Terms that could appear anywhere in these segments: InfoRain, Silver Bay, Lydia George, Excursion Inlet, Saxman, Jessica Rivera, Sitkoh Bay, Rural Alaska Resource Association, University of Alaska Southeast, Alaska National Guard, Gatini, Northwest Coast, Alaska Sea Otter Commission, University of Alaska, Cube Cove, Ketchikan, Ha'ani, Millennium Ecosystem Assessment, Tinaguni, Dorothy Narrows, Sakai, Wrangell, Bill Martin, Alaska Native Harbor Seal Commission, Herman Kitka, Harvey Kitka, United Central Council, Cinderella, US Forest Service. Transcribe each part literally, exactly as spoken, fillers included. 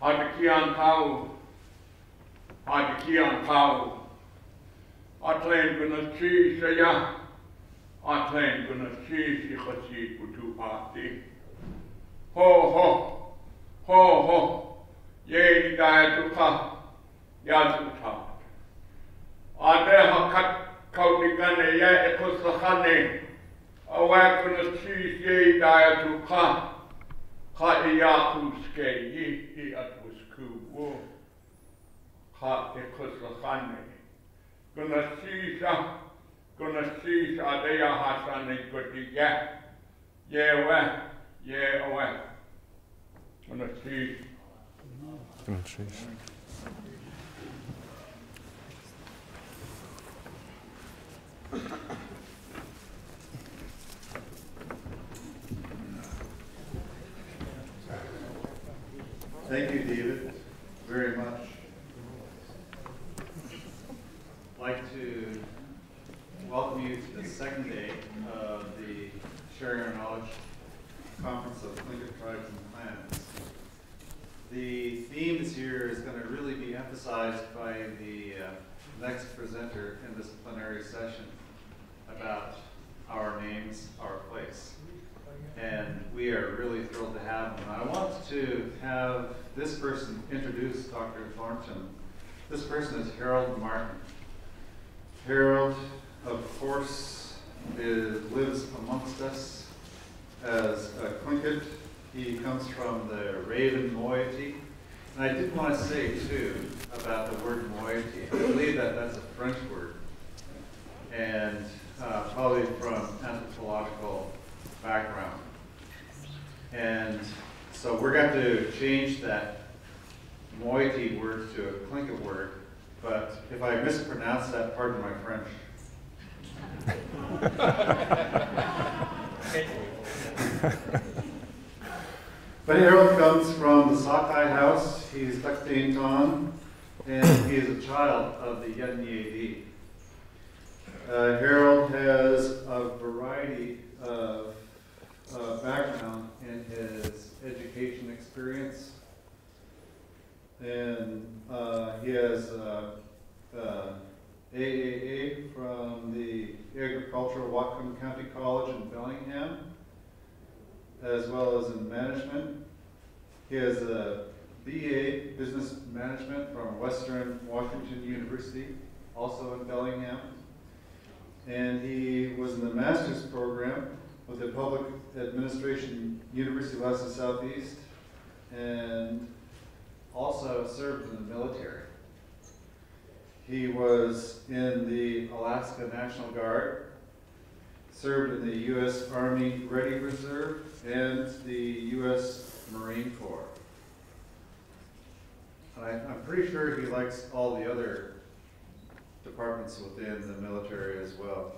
Atakian Pau, Atakian Pau, Atlan Gunachi Saya, Atlan Gunachi Sikasi Kutuati. Ho ho, ho ho, Ye Diatuka, Yazuta. Adehakat Kaudigane, Ye Ekosahane, Awakunachi Ye Diatuka. Kaiyakuske ye atwasku ka ekuslahane. Gonna see some, gonna see Adea Hasane goody ya. Ye weh, ye away. Gonna see. Gonna see. Thank you, David, very much. I'd like to welcome you to the second day of the Sharing Our Knowledge Conference of Tlingit Tribes and Clans. The theme this year is going to really be emphasized by the uh, next presenter in this plenary session about our names, our place. And we are really thrilled to have him. I want to have this person introduce Doctor Thornton. This person is Harold Martin. Harold, of course, is, lives amongst us as a Tlingit. He comes from the Raven moiety. And I did want to say, too, about the word moiety. I believe that that's a French word, and uh, probably from anthropological background. And so we're going to change that moiety word to a Tlingit word, but if I mispronounce that, pardon my French. But Harold comes from the Sakai house. He's Dakdainton, and he is a child of the Yadnye'vi. Uh, Harold has a variety of Uh, background in his education experience, and uh, he has uh, uh, A A A from the Agricultural Whatcom County College in Bellingham, as well as in management. He has a B A Business Management from Western Washington University, also in Bellingham, and he was in the master's program with the Public Administration, University of Alaska Southeast, and also served in the military. He was in the Alaska National Guard, served in the U S Army Ready Reserve, and the U S Marine Corps. I, I'm pretty sure he likes all the other departments within the military as well,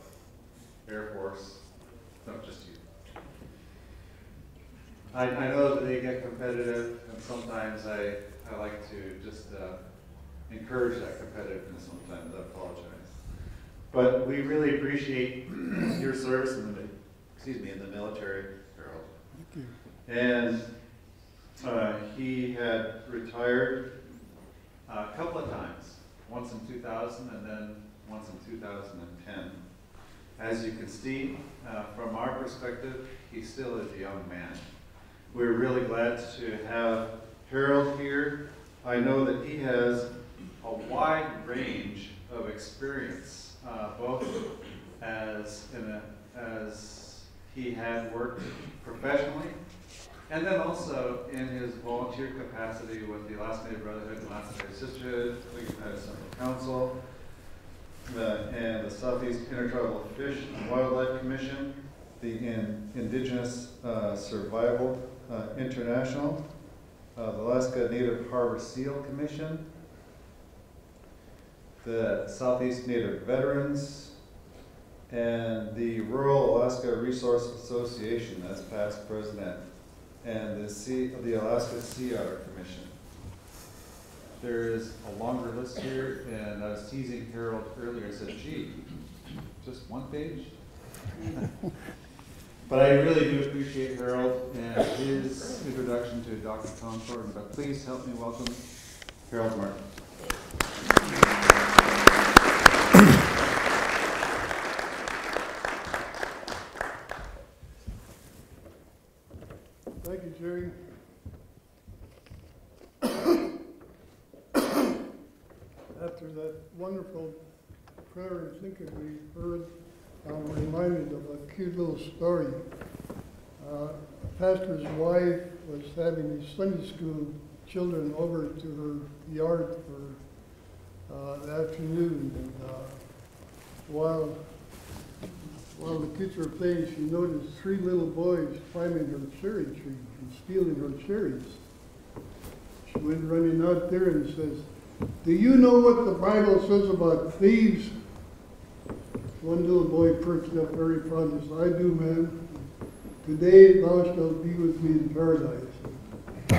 Air Force. No, just you. I, I know that they get competitive, and sometimes I, I like to just uh, encourage that competitiveness sometimes. I apologize. But we really appreciate your service in the, excuse me, in the military, Harold. Thank you. And uh, he had retired a couple of times, once in two thousand and then once in two thousand ten. As you can see, uh, from our perspective, he still is a young man. We're really glad to have Harold here. I know that he has a wide range of experience, uh, both as, in a, as he had worked professionally, and then also in his volunteer capacity with the Alaska Native Brotherhood and Alaska Native Sisterhood, the United Central Council, The, and the Southeast Intertribal Fish and Wildlife Commission, the in, Indigenous uh, Survival uh, International, uh, the Alaska Native Harbor Seal Commission, the Southeast Native Veterans, and the Rural Alaska Resource Association as past president, and the, sea, the Alaska Sea Otter Commission. There is a longer list here, and I was teasing Harold earlier and said, gee, just one page? But I really do appreciate Harold and his introduction to Doctor Tom Thornton. But please help me welcome Harold Martin. Thank you, Jerry. After that wonderful prayer and thinking we heard, I'm reminded of a cute little story. Uh, a pastor's wife was having the Sunday school children over to her yard for uh, the afternoon, and uh, while while the kids were playing, she noticed three little boys climbing her cherry tree and stealing her cherries. She went running out there and says, "Do you know what the Bible says about thieves?" One little boy perched up very proud and said, "I do, ma'am. Today thou shalt be with me in paradise." I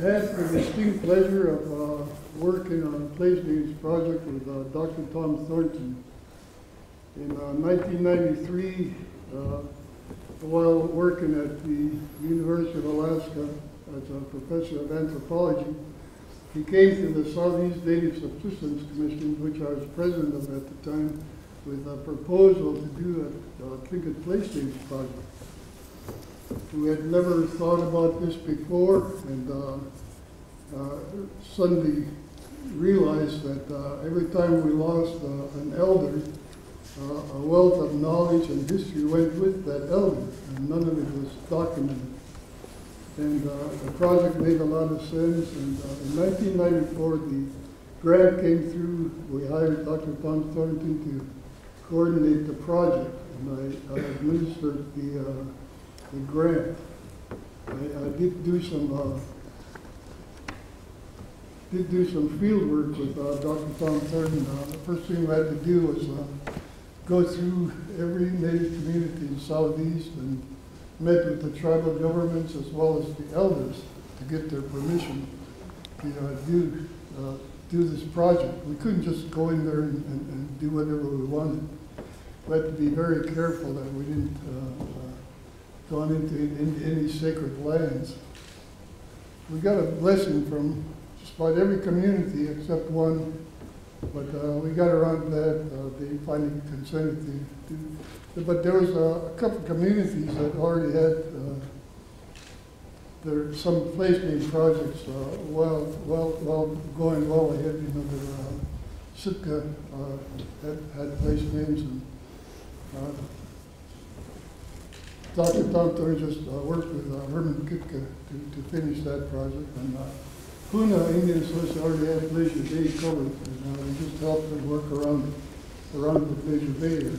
had the distinct pleasure of uh, working on a place names project with uh, Doctor Tom Thornton. In uh, nineteen ninety-three, uh, while working at the University of Alaska as a professor of anthropology, he came to the Southeast Native Subsistence Commission, which I was president of at the time, with a proposal to do a uh, Tlingit place names project. We had never thought about this before, and uh, uh, suddenly realized that uh, every time we lost uh, an elder, uh, a wealth of knowledge and history went with that elder, and none of it was documented. And uh, the project made a lot of sense, and uh, in nineteen ninety-four the grant came through. We hired Doctor Tom Thornton to coordinate the project, and I, I administered the, uh, the grant. I, I did do some uh, did do some field work with uh, Doctor Tom Thornton. Uh, the first thing we had to do was uh, go through every Native community in Southeast and met with the tribal governments as well as the elders to get their permission to uh, do, uh, do this project. We couldn't just go in there and, and, and do whatever we wanted. We had to be very careful that we didn't uh, uh, go into in, in any sacred lands. We got a blessing from just about every community except one, but uh, we got around that. Uh, they finally consented to, to But there was a, a couple of communities that already had uh, their, some place name projects uh, well, well, well going well ahead. You know, the, uh, Sitka uh, had, had place names, and uh, Doctor Thornton just uh, worked with uh, Herman Kitka to, to finish that project. And uh, Huna Indian Association already had Lituya Bay covered, and uh, we just helped them work around around the Lituya Bay area.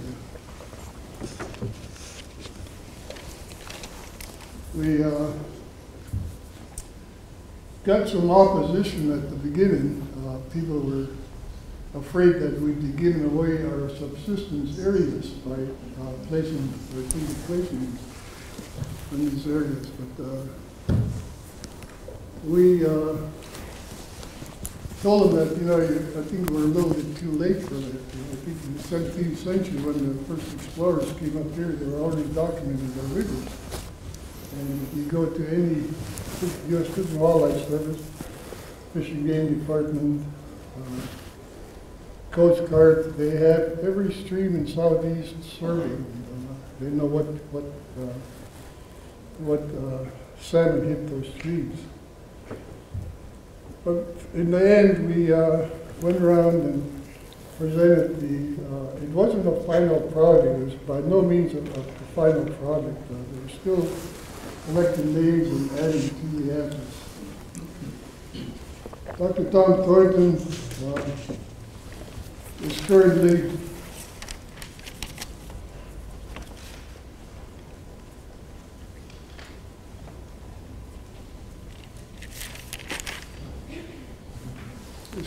We uh, got some opposition at the beginning. Uh, people were afraid that we'd be giving away our subsistence areas by uh, placing, by placing in these areas. But uh, we uh, told them that, you know, I think we're a little bit too late for that. I think in the seventeenth century, when the first explorers came up here, they were already documenting their rivers. And if you go to any U S Fish and Wildlife Service, Fish and Game Department, uh, Coast Guard, they have every stream in Southeast surveyed. And, uh, they know what what uh, what uh, salmon hit those streams. But in the end, we uh, went around and presented the, uh, it wasn't a final product, it was by no means a, a final product. Uh, they were still collecting names and adding to the atlas. Doctor Tom Thornton uh, is currently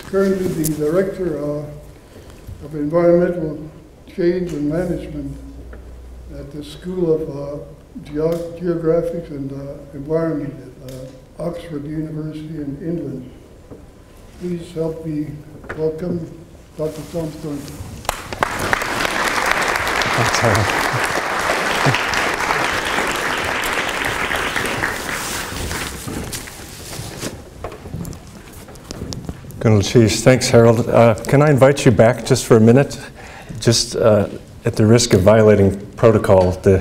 currently the Director uh, of Environmental Change and Management at the School of uh, Geo Geographics and uh, Environment at uh, Oxford University in England. Please help me welcome Doctor Tom Thornton. That's Harold. Colonel Chiefs, thanks, Harold. Uh, can I invite you back just for a minute? Just uh, at the risk of violating protocol, the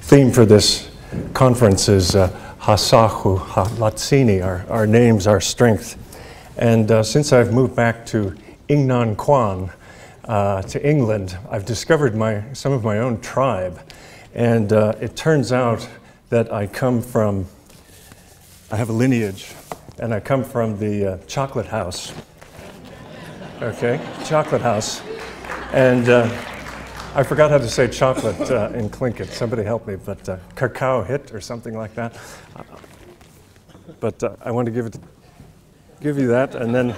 theme for this conference is uh, Hasahu Halatsini, our, our names, our strength. And uh, since I've moved back to Ingnan Kwan, uh, to England, I've discovered my, some of my own tribe. And uh, it turns out that I come from, I have a lineage, and I come from the uh, Chocolate House. Okay, Chocolate House. And uh, I forgot how to say chocolate uh, in Tlingit. Somebody help me, but uh, Kakao Hit or something like that. Uh, but uh, I want to give it, give you that, and then.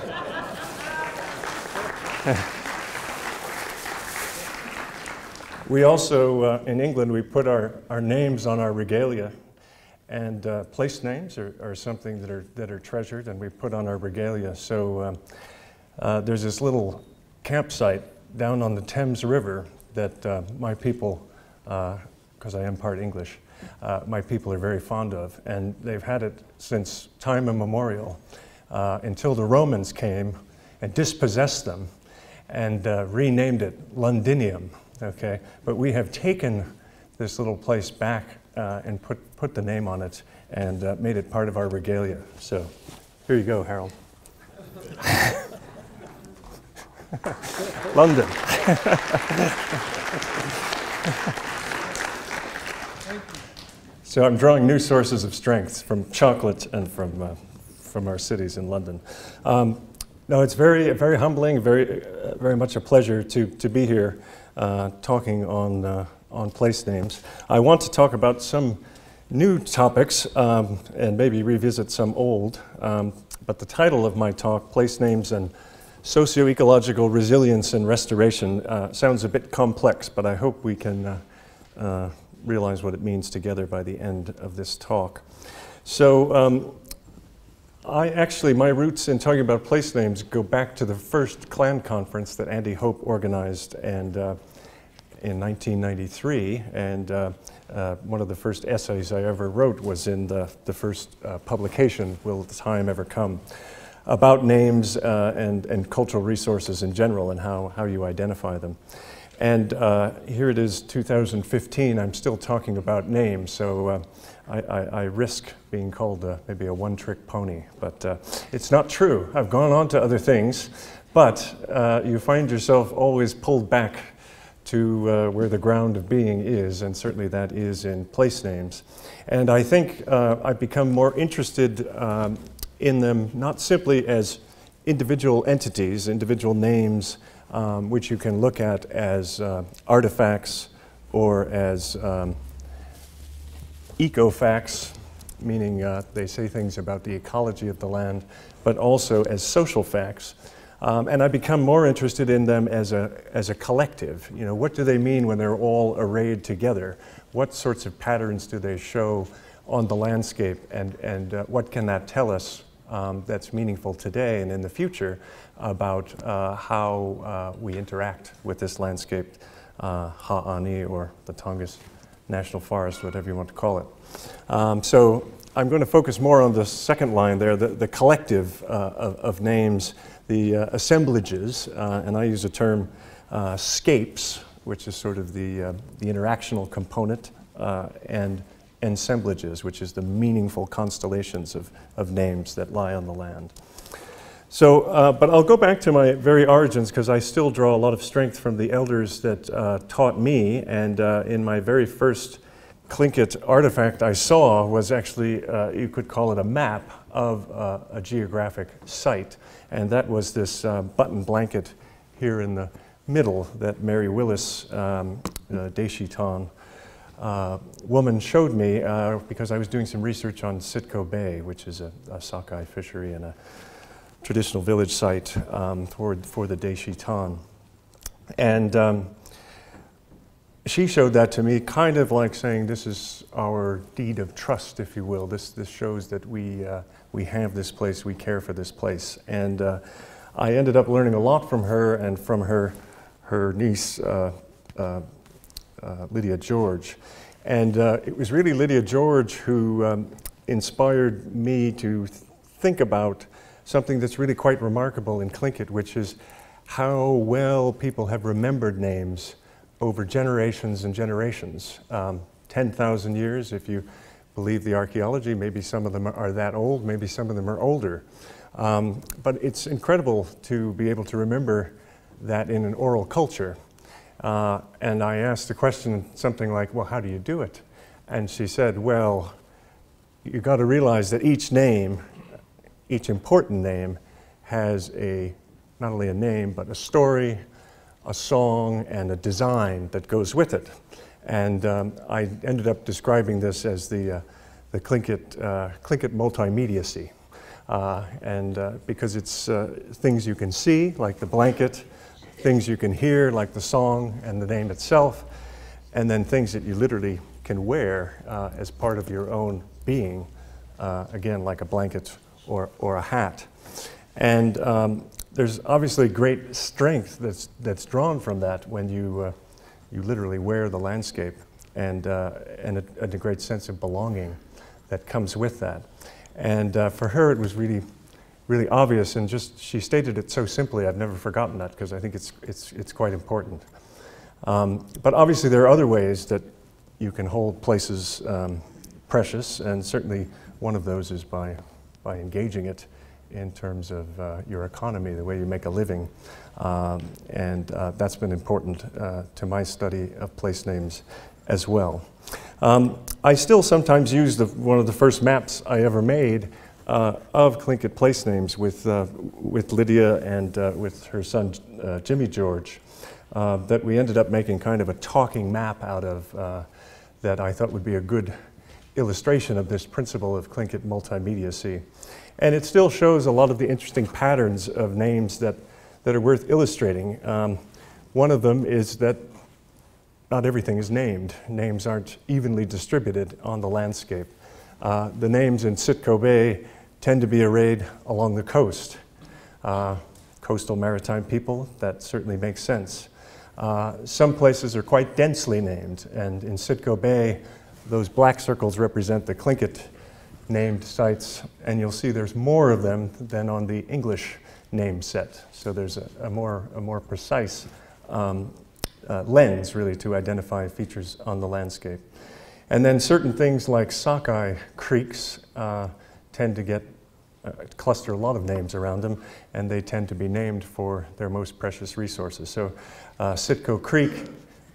We also, uh, in England, we put our, our names on our regalia, and uh, place names are, are something that are, that are treasured, and we put on our regalia. So um, uh, there's this little campsite down on the Thames River that uh, my people, because uh, I am part English, uh, my people are very fond of, and they've had it since time immemorial, uh, until the Romans came and dispossessed them and uh, renamed it Londinium, okay? But we have taken this little place back uh, and put, put the name on it and uh, made it part of our regalia. So here you go, Harold. London. So I'm drawing new sources of strength from chocolate and from uh, from our cities in London. Um, no, it's very very humbling, very uh, very much a pleasure to to be here, uh, talking on uh, on place names. I want to talk about some new topics, um, and maybe revisit some old. Um, but the title of my talk, Place Names and Socio-ecological resilience and restoration, uh, sounds a bit complex, but I hope we can uh, uh, realize what it means together by the end of this talk. So um, I actually, my roots in talking about place names go back to the first Clan conference that Andy Hope organized, and uh, in nineteen ninety-three, and uh, uh, one of the first essays I ever wrote was in the, the first uh, publication, Will the Time Ever Come?, about names uh, and, and cultural resources in general, and how, how you identify them. And uh, here it is, two thousand fifteen, I'm still talking about names, so uh, I, I, I risk being called uh, maybe a one-trick pony, but uh, it's not true. I've gone on to other things, but uh, you find yourself always pulled back to uh, where the ground of being is, and certainly that is in place names. And I think uh, I've become more interested um, in them, not simply as individual entities, individual names, um, which you can look at as uh, artifacts or as um, eco-facts, meaning uh, they say things about the ecology of the land, but also as social facts. Um, and I become more interested in them as a, as a collective. You know, what do they mean when they're all arrayed together? What sorts of patterns do they show on the landscape, and, and uh, what can that tell us um, that's meaningful today and in the future about uh, how uh, we interact with this landscape, uh, Ha'ani, or the Tongass National Forest, whatever you want to call it. Um, so I'm going to focus more on the second line there, the, the collective uh, of, of names, the uh, assemblages, uh, and I use the term uh, scapes, which is sort of the, uh, the interactional component, uh, and assemblages, which is the meaningful constellations of, of names that lie on the land. So, uh, but I'll go back to my very origins, because I still draw a lot of strength from the elders that uh, taught me, and uh, in my very first Tlingit artifact I saw was actually, uh, you could call it a map of uh, a geographic site, and that was this uh, button blanket here in the middle that Mary Willis, um, uh, Deshi Ton, Uh, woman showed me, uh, because I was doing some research on Sitkoh Bay, which is a, a sockeye fishery and a traditional village site um, for, for the Deshi Tan. And um, she showed that to me, kind of like saying, this is our deed of trust, if you will. This, this shows that we, uh, we have this place, we care for this place. And uh, I ended up learning a lot from her and from her, her niece, uh, uh, uh, Lydia George. And uh, it was really Lydia George who um, inspired me to th think about something that's really quite remarkable in Tlingit, which is how well people have remembered names over generations and generations. Um, ten thousand years, if you believe the archaeology, maybe some of them are that old, maybe some of them are older. Um, but it's incredible to be able to remember that in an oral culture. Uh, and I asked the question something like, well, how do you do it? And she said, well, you've got to realize that each name, each important name, has a, not only a name, but a story, a song, and a design that goes with it. And um, I ended up describing this as the, uh, the Tlingit, uh, Tlingit multimediacy. Uh, and uh, because it's uh, things you can see, like the blanket, things you can hear, like the song and the name itself, and then things that you literally can wear uh, as part of your own being, uh, again, like a blanket or, or a hat. And um, there's obviously great strength that's, that's drawn from that when you, uh, you literally wear the landscape, and, uh, and, a, and a great sense of belonging that comes with that. And uh, for her, it was really, really obvious, and just she stated it so simply. I've never forgotten that because I think it's it's it's quite important. Um, but obviously, there are other ways that you can hold places um, precious, and certainly one of those is by by engaging it in terms of uh, your economy, the way you make a living, um, and uh, that's been important uh, to my study of place names as well. Um, I still sometimes use the, one of the first maps I ever made uh, of Tlingit place names with, uh, with Lydia and uh, with her son uh, Jimmy George, uh, that we ended up making kind of a talking map out of uh, that I thought would be a good illustration of this principle of Tlingit multimediacy. And it still shows a lot of the interesting patterns of names that, that are worth illustrating. Um, one of them is that not everything is named. Names aren't evenly distributed on the landscape. Uh, the names in Sitkoh Bay tend to be arrayed along the coast. Uh, coastal maritime people, that certainly makes sense. Uh, some places are quite densely named, and in Sitkoh Bay, those black circles represent the Tlingit named sites, and you'll see there's more of them than on the English name set. So there's a, a, more, a more precise um, uh, lens, really, to identify features on the landscape. And then certain things like Sakai creeks uh, tend to get, uh, cluster a lot of names around them, and they tend to be named for their most precious resources. So uh, Sitkoh Creek,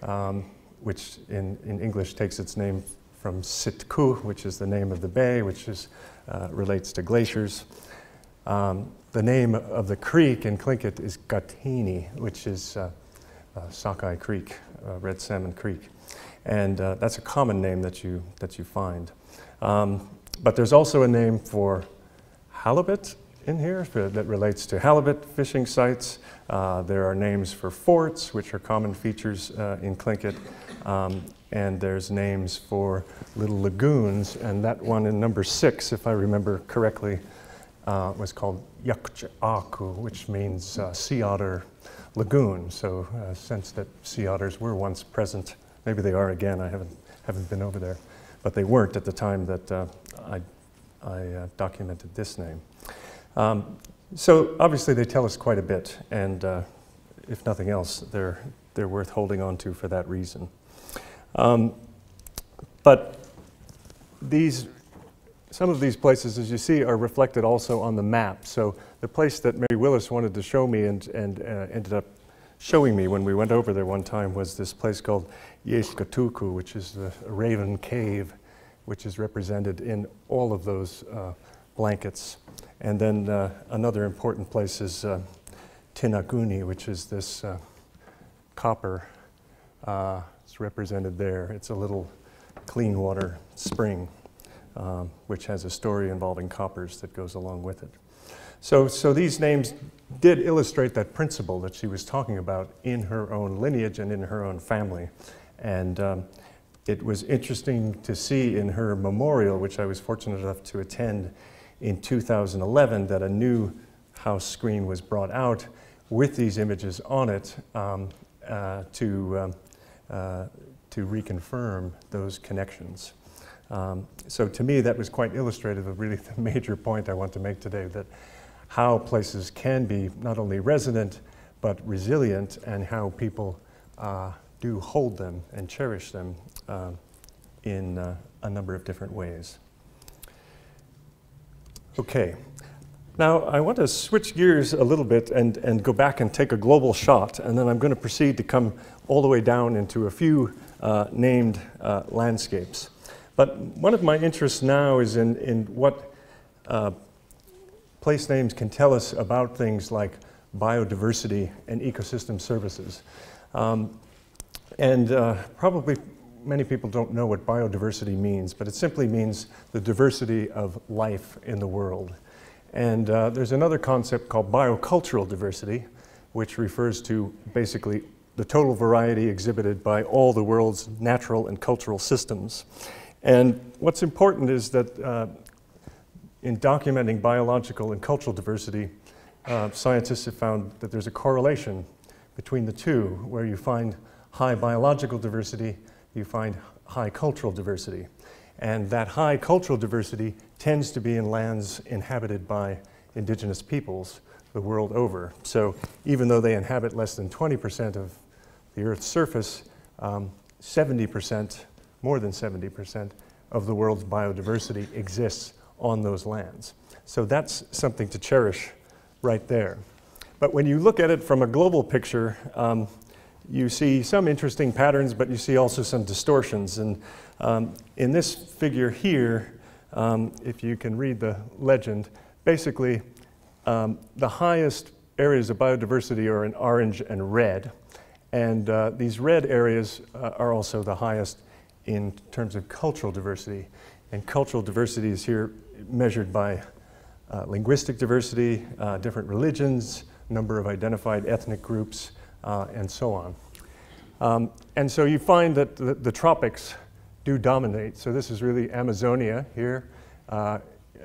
um, which in, in English takes its name from Sitku, which is the name of the bay, which is, uh, relates to glaciers. Um, the name of the creek in Tlingit is Gatini, which is uh, uh, Sakai Creek, uh, Red Salmon Creek. And uh, that's a common name that you, that you find. Um, but there's also a name for halibut in here for, that relates to halibut fishing sites. Uh, there are names for forts, which are common features uh, in Tlingit. Um, and there's names for little lagoons, and that one in number six, if I remember correctly, uh, was called Yakcha'aku, which means uh, sea otter lagoon. So a uh, sense that sea otters were once present. Maybe they are again, I haven't, haven't been over there, but they weren't at the time that uh, I, I uh, documented this name. Um, so obviously they tell us quite a bit, and uh, if nothing else, they're, they're worth holding on to for that reason. Um, but these, some of these places, as you see, are reflected also on the map. So the place that Mary Willis wanted to show me and, and uh, ended up showing me when we went over there one time was this place called Yeskatuku, which is the Raven Cave, which is represented in all of those uh, blankets. And then uh, another important place is uh, Tinaguni, which is this uh, copper. Uh, It's represented there. It's a little clean water spring, um, which has a story involving coppers that goes along with it. So, so these names did illustrate that principle that she was talking about in her own lineage and in her own family. And um, it was interesting to see in her memorial, which I was fortunate enough to attend in two thousand eleven, that a new house screen was brought out with these images on it um, uh, to um, Uh, to reconfirm those connections. Um, so to me, that was quite illustrative of really the major point I want to make today, that how places can be not only resonant, but resilient, and how people uh, do hold them and cherish them uh, in uh, a number of different ways. Okay, now I want to switch gears a little bit and, and go back and take a global shot, and then I'm going to proceed to come all the way down into a few uh, named uh, landscapes. But one of my interests now is in, in what uh, place names can tell us about things like biodiversity and ecosystem services. Um, and uh, probably many people don't know what biodiversity means, but it simply means the diversity of life in the world. And uh, there's another concept called biocultural diversity, which refers to basically the total variety exhibited by all the world's natural and cultural systems. And what's important is that uh, in documenting biological and cultural diversity, uh, scientists have found that there's a correlation between the two, where you find high biological diversity, you find high cultural diversity. And that high cultural diversity tends to be in lands inhabited by indigenous peoples the world over. So even though they inhabit less than twenty percent of the Earth's surface, um, seventy percent, more than seventy percent of the world's biodiversity exists on those lands. So that's something to cherish right there. But when you look at it from a global picture, um, you see some interesting patterns, but you see also some distortions. And um, in this figure here, um, if you can read the legend, basically um, the highest areas of biodiversity are in orange and red. And uh, these red areas uh, are also the highest in terms of cultural diversity. And cultural diversity is here measured by uh, linguistic diversity, uh, different religions, number of identified ethnic groups, uh, and so on. Um, and so you find that the, the tropics do dominate. So this is really Amazonia here. Uh,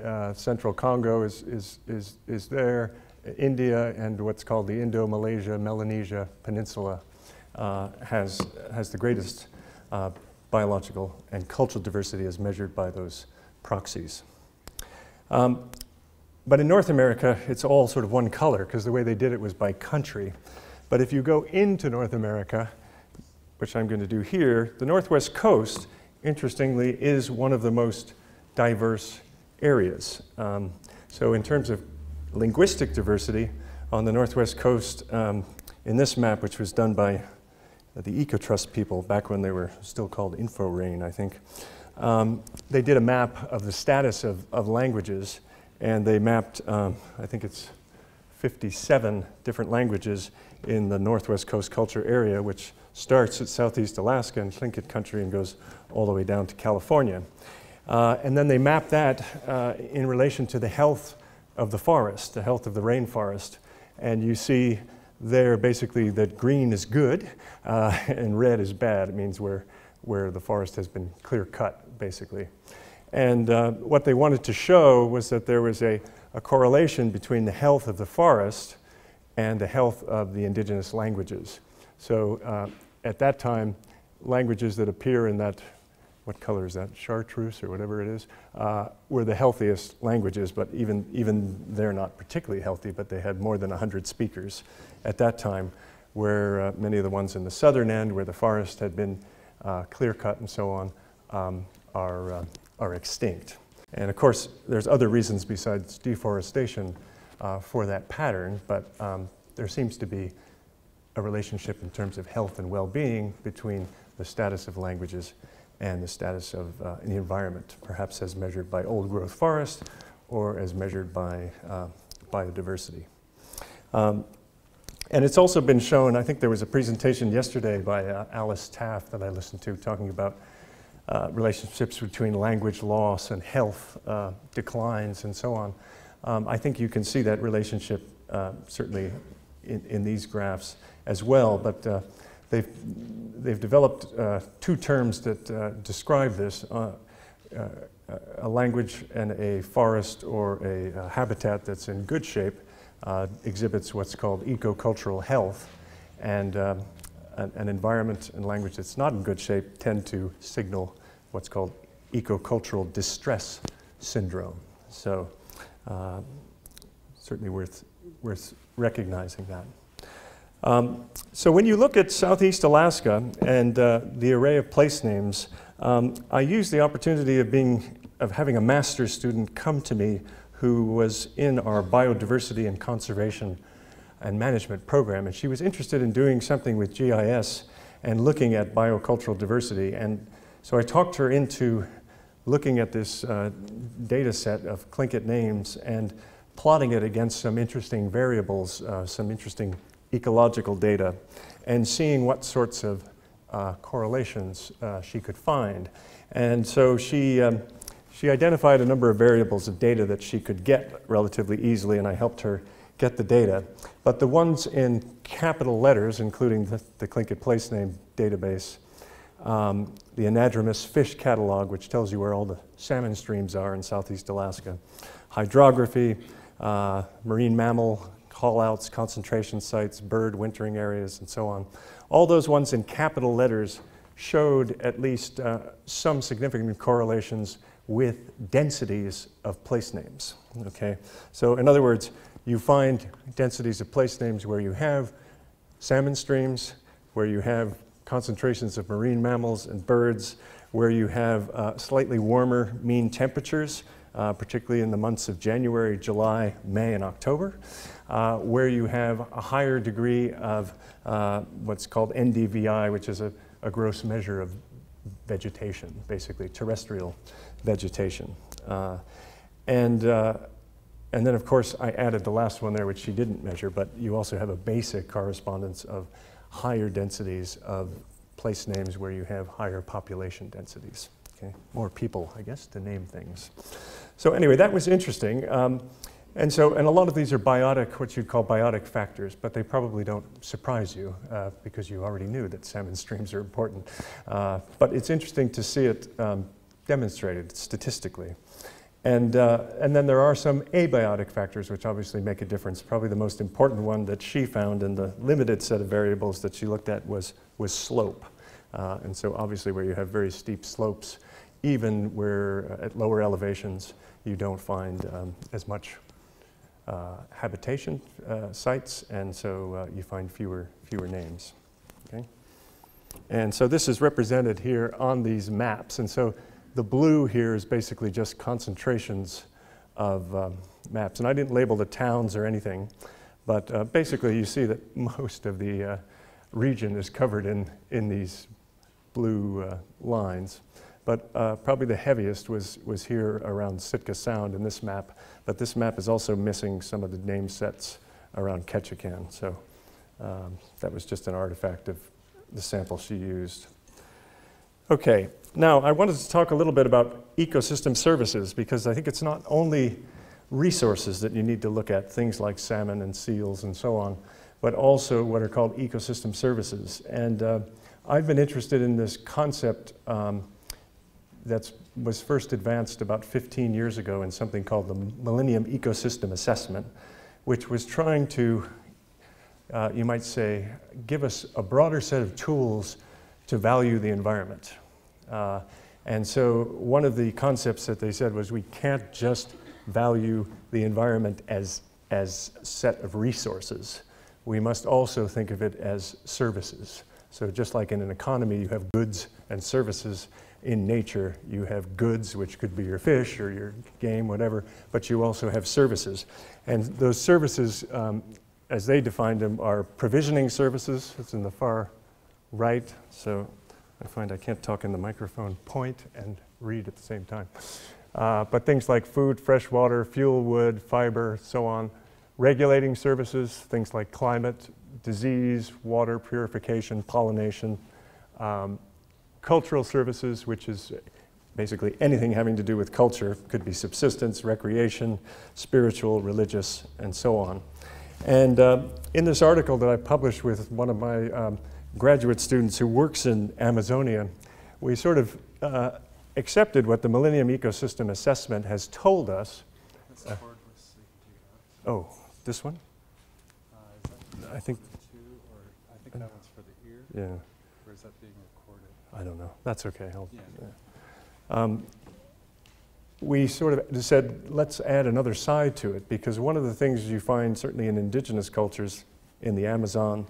uh, Central Congo is, is, is, is there. India and what's called the Indo-Malaysia, Melanesia Peninsula uh, has, has the greatest uh, biological and cultural diversity as measured by those proxies. Um, but in North America, it's all sort of one color, because the way they did it was by country. But if you go into North America, which I'm going to do here, the Northwest Coast, interestingly, is one of the most diverse areas. Um, so in terms of linguistic diversity, on the Northwest Coast, um, in this map, which was done by the EcoTrust people, back when they were still called InfoRain, I think, um, they did a map of the status of, of languages, and they mapped, um, I think it's fifty-seven different languages in the Northwest Coast Culture Area, which starts at Southeast Alaska and Tlingit country and goes all the way down to California. Uh, and then they mapped that uh, in relation to the health of the forest, the health of the rainforest, and you see there basically that green is good uh, and red is bad. It means where, where the forest has been clear cut, basically. And uh, what they wanted to show was that there was a, a correlation between the health of the forest and the health of the indigenous languages. So uh, at that time, languages that appear in that, what color is that, chartreuse or whatever it is, uh, were the healthiest languages, but even, even they're not particularly healthy, but they had more than one hundred speakers at that time, where uh, many of the ones in the southern end, where the forest had been uh, clear-cut and so on, um, are, uh, are extinct. And of course, there's other reasons besides deforestation uh, for that pattern, but um, there seems to be a relationship in terms of health and well-being between the status of languages and the status of uh, the environment, perhaps as measured by old-growth forest or as measured by uh, biodiversity. Um, and it's also been shown, I think there was a presentation yesterday by uh, Alice Taft that I listened to talking about uh, relationships between language loss and health uh, declines and so on. Um, I think you can see that relationship uh, certainly in, in these graphs as well, but uh, They've, they've developed uh, two terms that uh, describe this, uh, uh, a language and a forest or a uh, habitat that's in good shape uh, exhibits what's called eco-cultural health, and um, an, an environment and language that's not in good shape tend to signal what's called ecocultural distress syndrome. So uh, certainly worth, worth recognizing that. Um, so when you look at Southeast Alaska and uh, the array of place names, um, I used the opportunity of, being, of having a master's student come to me who was in our biodiversity and conservation and management program, and she was interested in doing something with G I S and looking at biocultural diversity. And so I talked her into looking at this uh, data set of Tlingit names and plotting it against some interesting variables, uh, some interesting ecological data, and seeing what sorts of uh, correlations uh, she could find. And so she, um, she identified a number of variables of data that she could get relatively easily, and I helped her get the data. But the ones in capital letters, including the, the Tlingit place name database, Um, the anadromous fish catalog, which tells you where all the salmon streams are in Southeast Alaska, hydrography, uh, marine mammal callouts, concentration sites, bird wintering areas, and so on. All those ones in capital letters showed at least uh, some significant correlations with densities of place names, okay? So in other words, you find densities of place names where you have salmon streams, where you have concentrations of marine mammals and birds, where you have uh, slightly warmer mean temperatures, uh, particularly in the months of January, July, May, and October, uh, where you have a higher degree of uh, what's called N D V I, which is a, a gross measure of vegetation, basically terrestrial vegetation. Uh, and, uh, and then, of course, I added the last one there, which she didn't measure, but you also have a basic correspondence of higher densities of place names where you have higher population densities. Okay? More people, I guess, to name things. So anyway, that was interesting. Um, and so, and a lot of these are biotic, what you'd call biotic factors, but they probably don't surprise you uh, because you already knew that salmon streams are important. Uh, but it's interesting to see it um, demonstrated statistically. And, uh, and then there are some abiotic factors which obviously make a difference. Probably the most important one that she found in the limited set of variables that she looked at was, was slope. Uh, and so obviously where you have very steep slopes, even where uh, at lower elevations you don't find um, as much uh, habitation uh, sites, and so uh, you find fewer, fewer names. Okay? And so this is represented here on these maps. And so the blue here is basically just concentrations of um, maps. And I didn't label the towns or anything, but uh, basically you see that most of the uh, region is covered in, in these blue uh, lines. But uh, probably the heaviest was, was here around Sitka Sound in this map. But this map is also missing some of the name sets around Ketchikan. So um, that was just an artifact of the sample she used. Okay. Now, I wanted to talk a little bit about ecosystem services, because I think it's not only resources that you need to look at, things like salmon and seals and so on, but also what are called ecosystem services. And uh, I've been interested in this concept um, that was first advanced about fifteen years ago in something called the Millennium Ecosystem Assessment, which was trying to, uh, you might say, give us a broader set of tools to value the environment. Uh, and so one of the concepts that they said was we can't just value the environment as as a set of resources. We must also think of it as services. So just like in an economy, you have goods and services. In nature, you have goods, which could be your fish or your game, whatever, but you also have services. And those services, um, as they defined them, are provisioning services. It's in the far right. So I find I can't talk in the microphone, point, and read at the same time. Uh, but things like food, fresh water, fuel, wood, fiber, so on. Regulating services, things like climate, disease, water purification, pollination. Um, cultural services, which is basically anything having to do with culture. Could be subsistence, recreation, spiritual, religious, and so on. And uh, in this article that I published with one of my um, graduate students who works in Amazonia, we sort of uh, accepted what the Millennium Ecosystem Assessment has told us. That's uh, oh, this one? Uh, is that I think. Two, or I think that one's for the ear. Yeah. Or is that being recorded? I don't know. That's okay. I'll, yeah. Yeah. Um, we sort of said, let's add another side to it, because one of the things you find certainly in indigenous cultures in the Amazon,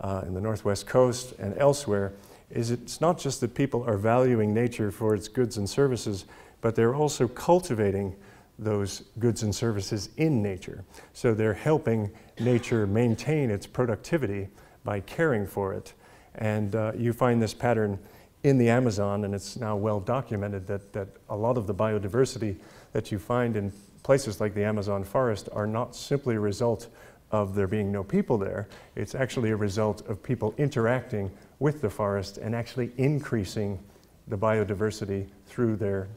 uh, in the Northwest Coast and elsewhere, is it's not just that people are valuing nature for its goods and services, but they're also cultivating those goods and services in nature. So they're helping nature maintain its productivity by caring for it. And uh, you find this pattern in the Amazon, and it's now well documented that, that a lot of the biodiversity that you find in places like the Amazon forest are not simply a result of there being no people there. It's actually a result of people interacting with the forest and actually increasing the biodiversity through their,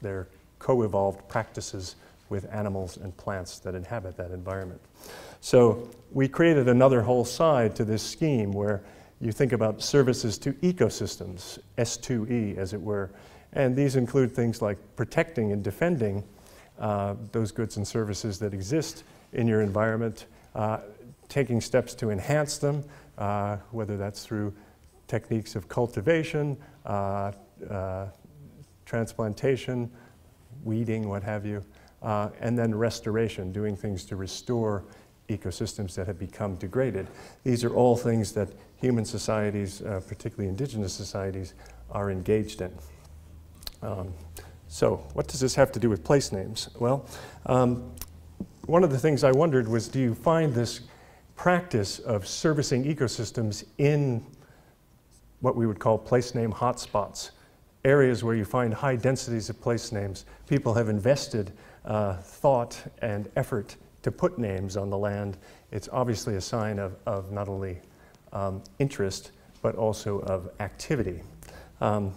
their co-evolved practices with animals and plants that inhabit that environment. So we created another whole side to this scheme where you think about services to ecosystems, S two E as it were, and these include things like protecting and defending uh, those goods and services that exist in your environment, uh, taking steps to enhance them, uh, whether that's through techniques of cultivation, uh, uh, transplantation, weeding, what have you, uh, and then restoration, doing things to restore ecosystems that have become degraded. These are all things that human societies, uh, particularly indigenous societies, are engaged in. Um, so what does this have to do with place names? Well, um, one of the things I wondered was, do you find this practice of servicing ecosystems in what we would call place name hotspots, areas where you find high densities of place names? People have invested uh, thought and effort to put names on the land. It's obviously a sign of, of not only um, interest, but also of activity. Um,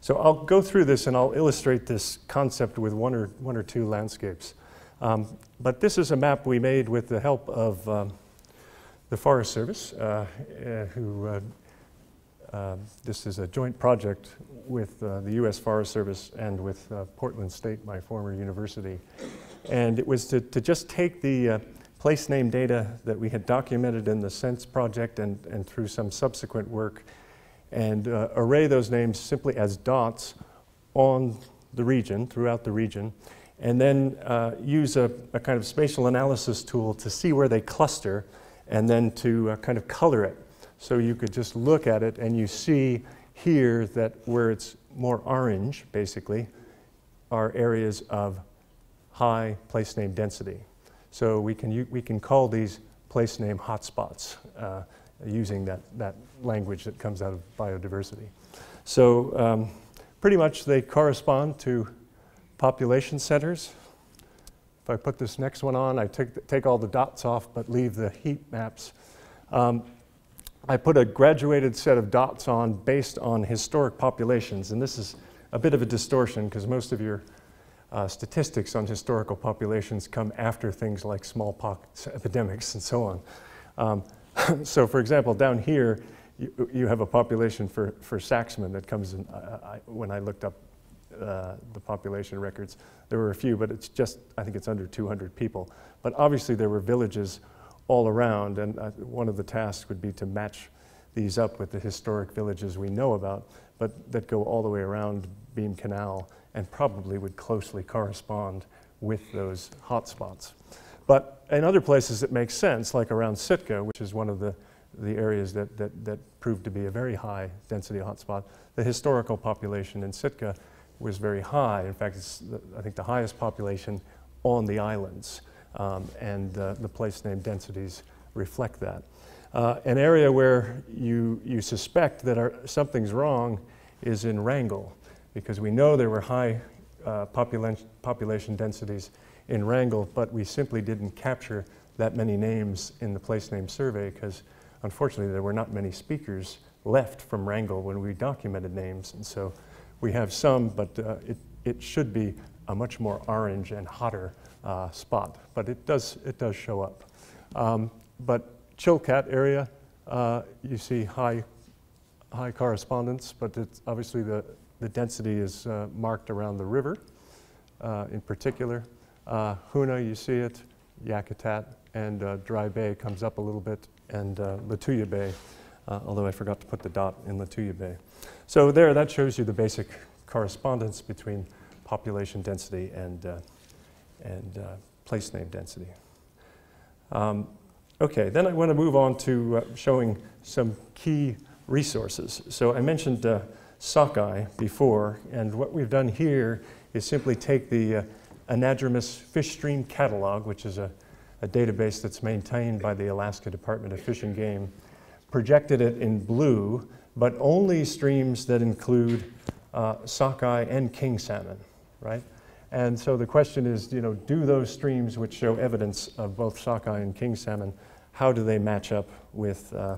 so I'll go through this and I'll illustrate this concept with one or, one or two landscapes. Um, but this is a map we made with the help of um, the Forest Service, uh, uh, who, uh, uh, this is a joint project with uh, the U S Forest Service and with uh, Portland State, my former university. And it was to, to just take the uh, place name data that we had documented in the Sense project and, and through some subsequent work, and uh, array those names simply as dots on the region, throughout the region, and then uh, use a, a kind of spatial analysis tool to see where they cluster and then to uh, kind of color it. So you could just look at it and you see here that where it's more orange, basically, are areas of high place name density. So we can, we can call these place name hotspots uh, using that, that language that comes out of biodiversity. So um, pretty much they correspond to population centers. If I put this next one on, I take, take all the dots off but leave the heat maps. Um, I put a graduated set of dots on based on historic populations, and this is a bit of a distortion because most of your Uh, statistics on historical populations come after things like smallpox epidemics and so on. Um, so for example, down here, you, you have a population for, for Saxman that comes in, uh, I, when I looked up uh, the population records, there were a few, but it's just, I think it's under two hundred people. But obviously there were villages all around, and uh, one of the tasks would be to match these up with the historic villages we know about, but that go all the way around Beam Canal and probably would closely correspond with those hotspots. But in other places it makes sense, like around Sitka, which is one of the, the areas that, that, that proved to be a very high density hotspot. The historical population in Sitka was very high. In fact, it's the, I think the highest population on the islands, um, and uh, the place name densities reflect that. Uh, an area where you, you suspect that our, something's wrong is in Wrangell, because we know there were high uh, popula population densities in Wrangell, but we simply didn't capture that many names in the place name survey because unfortunately there were not many speakers left from Wrangell when we documented names. And so we have some, but uh, it, it should be a much more orange and hotter uh, spot, but it does, it does show up. Um, but Chilkat area, uh, you see high, high correspondence, but it's obviously the The density is uh, marked around the river, uh, in particular. Uh, Huna, you see it, Yakutat, and uh, Dry Bay comes up a little bit, and uh, Lituya Bay uh, although I forgot to put the dot in Lituya Bay. So there, that shows you the basic correspondence between population density and, uh, and uh, place name density. Um, okay, then I want to move on to uh, showing some key resources. So I mentioned uh, Sakai before, and what we've done here is simply take the uh, anadromous fish stream catalog, which is a, a database that's maintained by the Alaska Department of Fish and Game, projected it in blue, but only streams that include uh, sockeye and king salmon, right? And so the question is, you know, do those streams which show evidence of both sockeye and king salmon, how do they match up with, uh,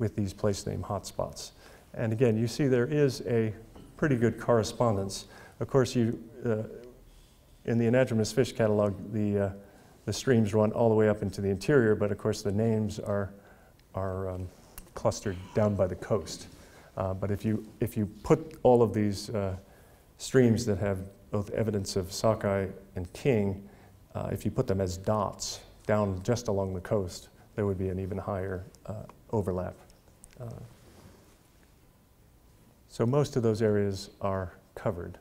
with these place name hotspots? And again, you see there is a pretty good correspondence. Of course, you, uh, in the anadromous fish catalog, the, uh, the streams run all the way up into the interior, but of course the names are, are um, clustered down by the coast. Uh, but if you, if you put all of these uh, streams that have both evidence of sockeye and king, uh, if you put them as dots down just along the coast, there would be an even higher uh, overlap. Uh, so most of those areas are covered,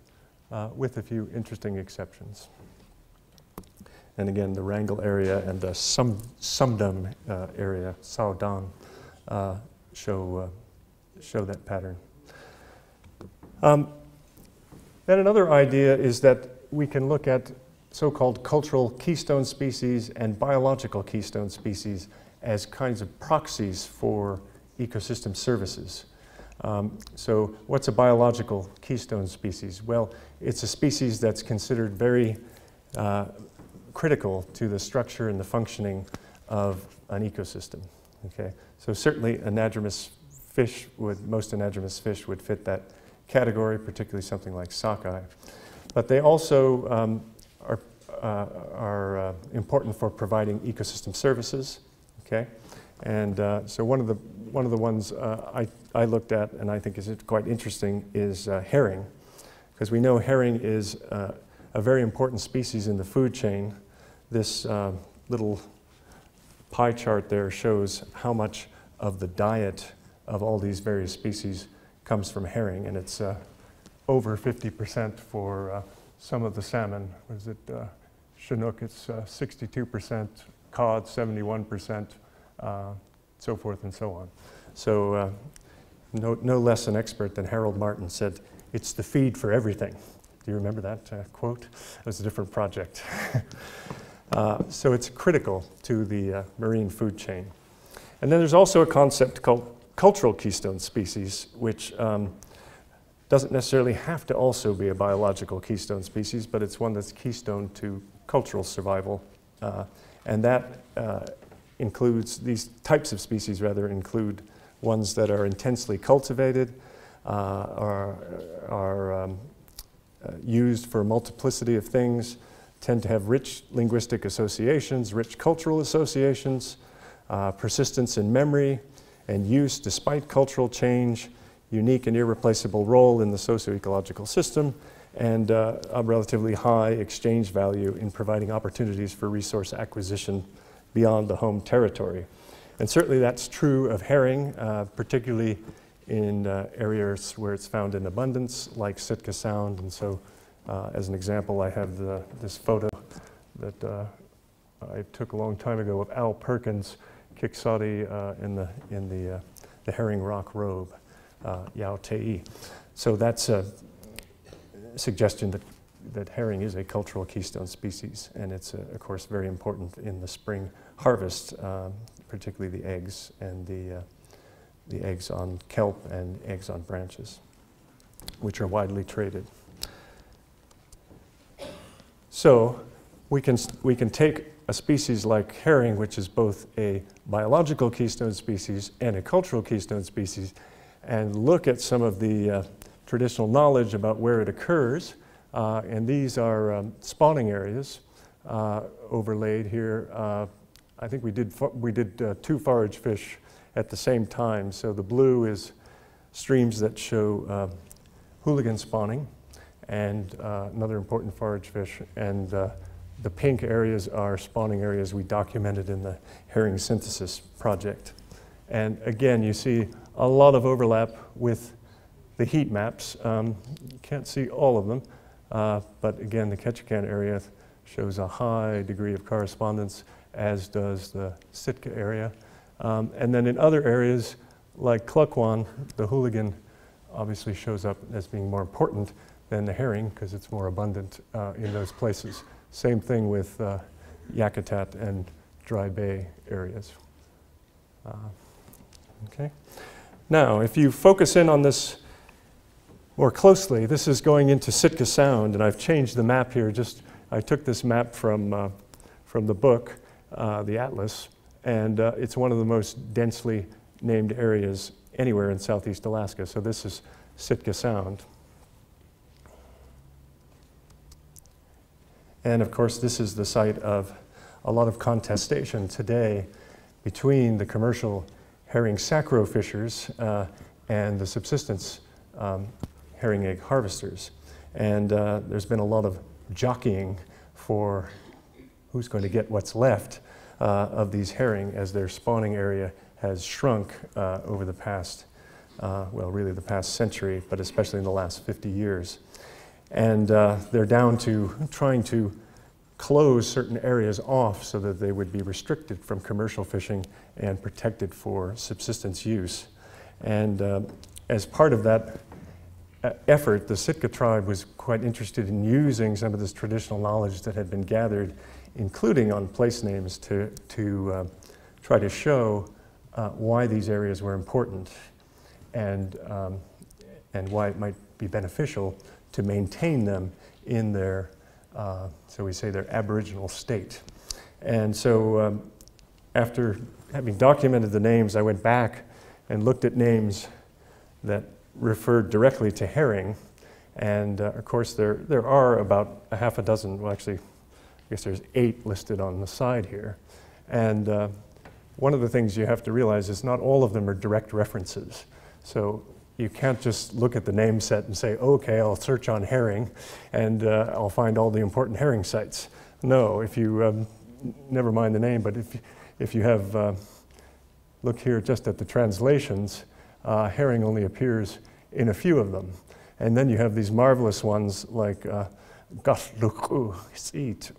Uh, with a few interesting exceptions. And again, the Wrangell area and the Sum Sumdum uh, area, Sao Dang, uh, show, uh, show that pattern. Um, then another idea is that we can look at so-called cultural keystone species and biological keystone species as kinds of proxies for ecosystem services. Um, so what's a biological keystone species? Well, it's a species that's considered very uh, critical to the structure and the functioning of an ecosystem. Okay, so certainly anadromous fish, would, most anadromous fish would fit that category, particularly something like sockeye. But they also um, are, uh, are uh, important for providing ecosystem services. Okay, and uh, so one of the One of the ones uh, I, I looked at and I think is quite interesting is uh, herring, because we know herring is uh, a very important species in the food chain. This uh, little pie chart there shows how much of the diet of all these various species comes from herring, and it's uh, over fifty percent for uh, some of the salmon. What is it? Uh, Chinook, it's uh, sixty-two percent, cod, seventy-one percent. Uh, so forth and so on. So uh, no, no less an expert than Harold Martin said, it's the feed for everything. Do you remember that uh, quote? It was a different project. uh, so it's critical to the uh, marine food chain. And then there's also a concept called cultural keystone species, which um, doesn't necessarily have to also be a biological keystone species, but it's one that's keystone to cultural survival. Uh, and that uh, includes, these types of species rather include ones that are intensely cultivated, uh, are, are um, uh, used for a multiplicity of things, tend to have rich linguistic associations, rich cultural associations, uh, persistence in memory and use despite cultural change, unique and irreplaceable role in the socio-ecological system, and uh, a relatively high exchange value in providing opportunities for resource acquisition beyond the home territory. And certainly that's true of herring, uh, particularly in uh, areas where it's found in abundance, like Sitka Sound. And so uh, as an example, I have the, this photo that uh, I took a long time ago of Al Perkins, Kiksati, uh, in, the, in the, uh, the Herring Rock robe, uh, Yao Te'i. So that's a suggestion that that herring is a cultural keystone species, and it's, uh, of course, very important in the spring harvest, uh, particularly the eggs and the, uh, the eggs on kelp and eggs on branches, which are widely traded. So we can, we can take a species like herring, which is both a biological keystone species and a cultural keystone species, and look at some of the uh, traditional knowledge about where it occurs. Uh, and these are um, spawning areas uh, overlaid here. Uh, I think we did, we did uh, two forage fish at the same time. So the blue is streams that show uh, hooligan spawning and uh, another important forage fish. And uh, the pink areas are spawning areas we documented in the herring synthesis project. And again, you see a lot of overlap with the heat maps. Um, you can't see all of them, uh, but again, the Ketchikan area shows a high degree of correspondence, as does the Sitka area. Um, and then in other areas, like Klukwan, the hooligan obviously shows up as being more important than the herring because it's more abundant uh, in those places. Same thing with uh, Yakutat and Dry Bay areas. Uh, okay. Now, if you focus in on this more closely, this is going into Sitka Sound, and I've changed the map here. Just I took this map from uh, from the book, uh, the atlas, and uh, it's one of the most densely named areas anywhere in Southeast Alaska. So this is Sitka Sound, and of course, this is the site of a lot of contestation today between the commercial herring sacro fishers uh, and the subsistence um, herring egg harvesters. And uh, there's been a lot of jockeying for who's going to get what's left uh, of these herring as their spawning area has shrunk uh, over the past, uh, well, really the past century, but especially in the last fifty years. And uh, they're down to trying to close certain areas off so that they would be restricted from commercial fishing and protected for subsistence use. And uh, as part of that effort, the Sitka tribe was quite interested in using some of this traditional knowledge that had been gathered, including on place names, to, to uh, try to show uh, why these areas were important and, um, and why it might be beneficial to maintain them in their Uh, so we say their Aboriginal state. And so um, after having documented the names, I went back and looked at names that referred directly to herring. And uh, of course, there, there are about a half a dozen, well actually, I guess there's eight listed on the side here. And uh, one of the things you have to realize is not all of them are direct references. So you can't just look at the name set and say, okay, I'll search on herring and uh, I'll find all the important herring sites. No, if you, um, never mind the name, but if, if you have, uh, look here just at the translations, uh, herring only appears in a few of them. And then you have these marvelous ones like uh,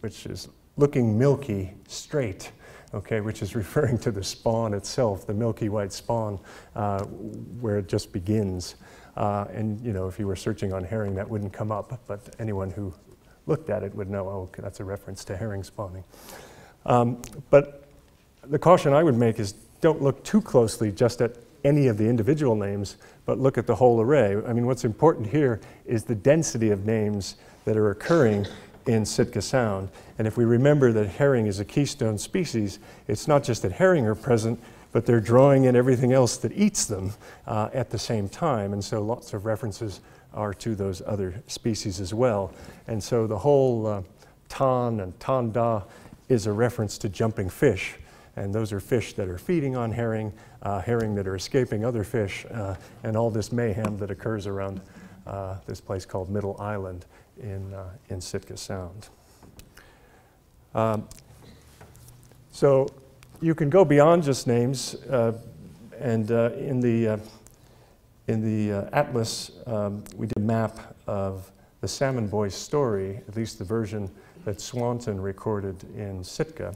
which is looking milky straight. Okay, which is referring to the spawn itself, the milky white spawn, uh, where it just begins. Uh, and you know, if you were searching on herring, that wouldn't come up, but anyone who looked at it would know, oh, okay, that's a reference to herring spawning. Um, but the caution I would make is don't look too closely just at any of the individual names, but look at the whole array. I mean, what's important here is the density of names that are occurring in Sitka Sound. And if we remember that herring is a keystone species, it's not just that herring are present, but they're drawing in everything else that eats them uh, at the same time. And so lots of references are to those other species as well. And so the whole uh, tan and tanda is a reference to jumping fish. And those are fish that are feeding on herring, uh, herring that are escaping other fish, uh, and all this mayhem that occurs around uh, this place called Middle Island in, uh, in Sitka Sound. Um, so you can go beyond just names, uh, and uh, in the, uh, in the uh, atlas, um, we did a map of the salmon boy's story, at least the version that Swanton recorded in Sitka.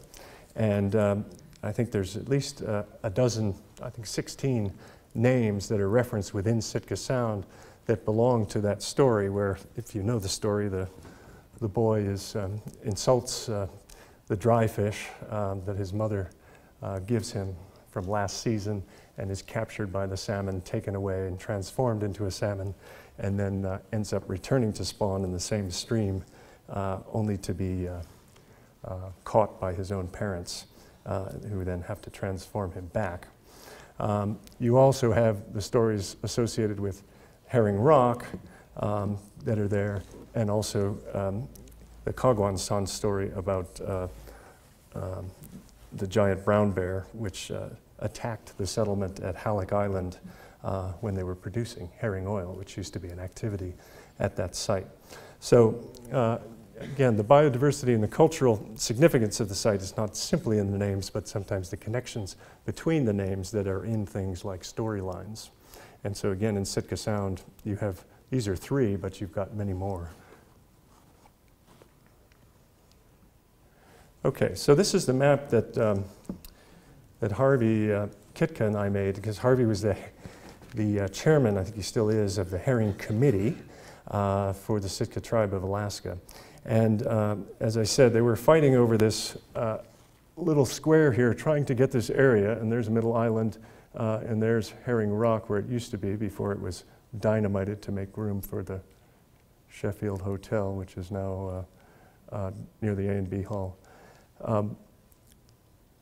And um, I think there's at least uh, a dozen, I think sixteen names that are referenced within Sitka Sound that belong to that story where, if you know the story, the, the boy is, um, insults uh, the dry fish um, that his mother uh, gives him from last season and is captured by the salmon, taken away and transformed into a salmon, and then uh, ends up returning to spawn in the same stream, uh, only to be uh, uh, caught by his own parents, uh, who then have to transform him back. Um, you also have the stories associated with Herring Rock um, that are there, and also um, the Kagwan San story about uh, um, the giant brown bear, which uh, attacked the settlement at Halleck Island uh, when they were producing herring oil, which used to be an activity at that site. So uh, again, the biodiversity and the cultural significance of the site is not simply in the names, but sometimes the connections between the names that are in things like storylines. And so again, in Sitka Sound, you have, these are three, but you've got many more. Okay, so this is the map that, um, that Harvey uh, Kitka and I made, because Harvey was the, the uh, chairman, I think he still is, of the Herring Committee uh, for the Sitka tribe of Alaska. And um, as I said, they were fighting over this uh, little square here, trying to get this area, and there's Middle Island, uh, and there's Herring Rock, where it used to be before it was dynamited to make room for the Sheffield Hotel, which is now uh, uh, near the A and B Hall. Um,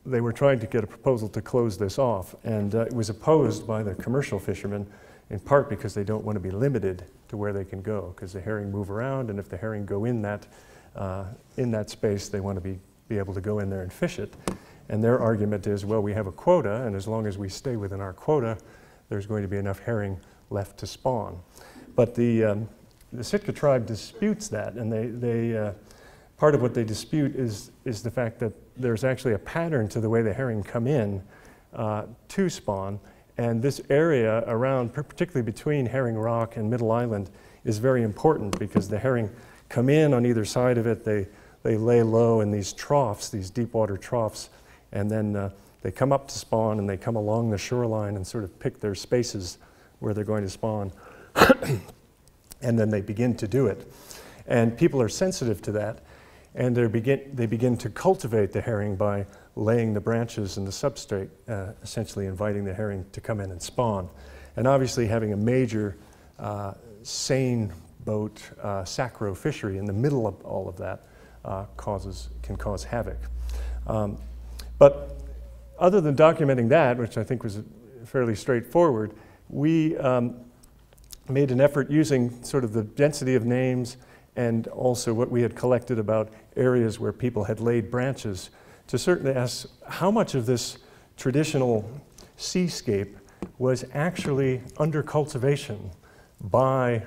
they were trying to get a proposal to close this off, and uh, it was opposed by the commercial fishermen, in part because they don't want to be limited to where they can go, because the herring move around, and if the herring go in that, uh, in that space, they want to be, be able to go in there and fish it. And their argument is, well, we have a quota, and as long as we stay within our quota, there's going to be enough herring left to spawn. But the, um, the Sitka tribe disputes that, and they, they uh, part of what they dispute is, is the fact that there's actually a pattern to the way the herring come in uh, to spawn, and this area around, particularly between Herring Rock and Middle Island, is very important because the herring come in on either side of it, they, they lay low in these troughs, these deep water troughs, and then uh, they come up to spawn and they come along the shoreline and sort of pick their spaces where they're going to spawn, and then they begin to do it. And people are sensitive to that. And they begin, they begin to cultivate the herring by laying the branches and the substrate, uh, essentially inviting the herring to come in and spawn. And obviously having a major uh, seine boat uh, sacro fishery in the middle of all of that uh, causes, can cause havoc. Um, but other than documenting that, which I think was fairly straightforward, we um, made an effort using sort of the density of names and also what we had collected about areas where people had laid branches to certainly ask how much of this traditional seascape was actually under cultivation by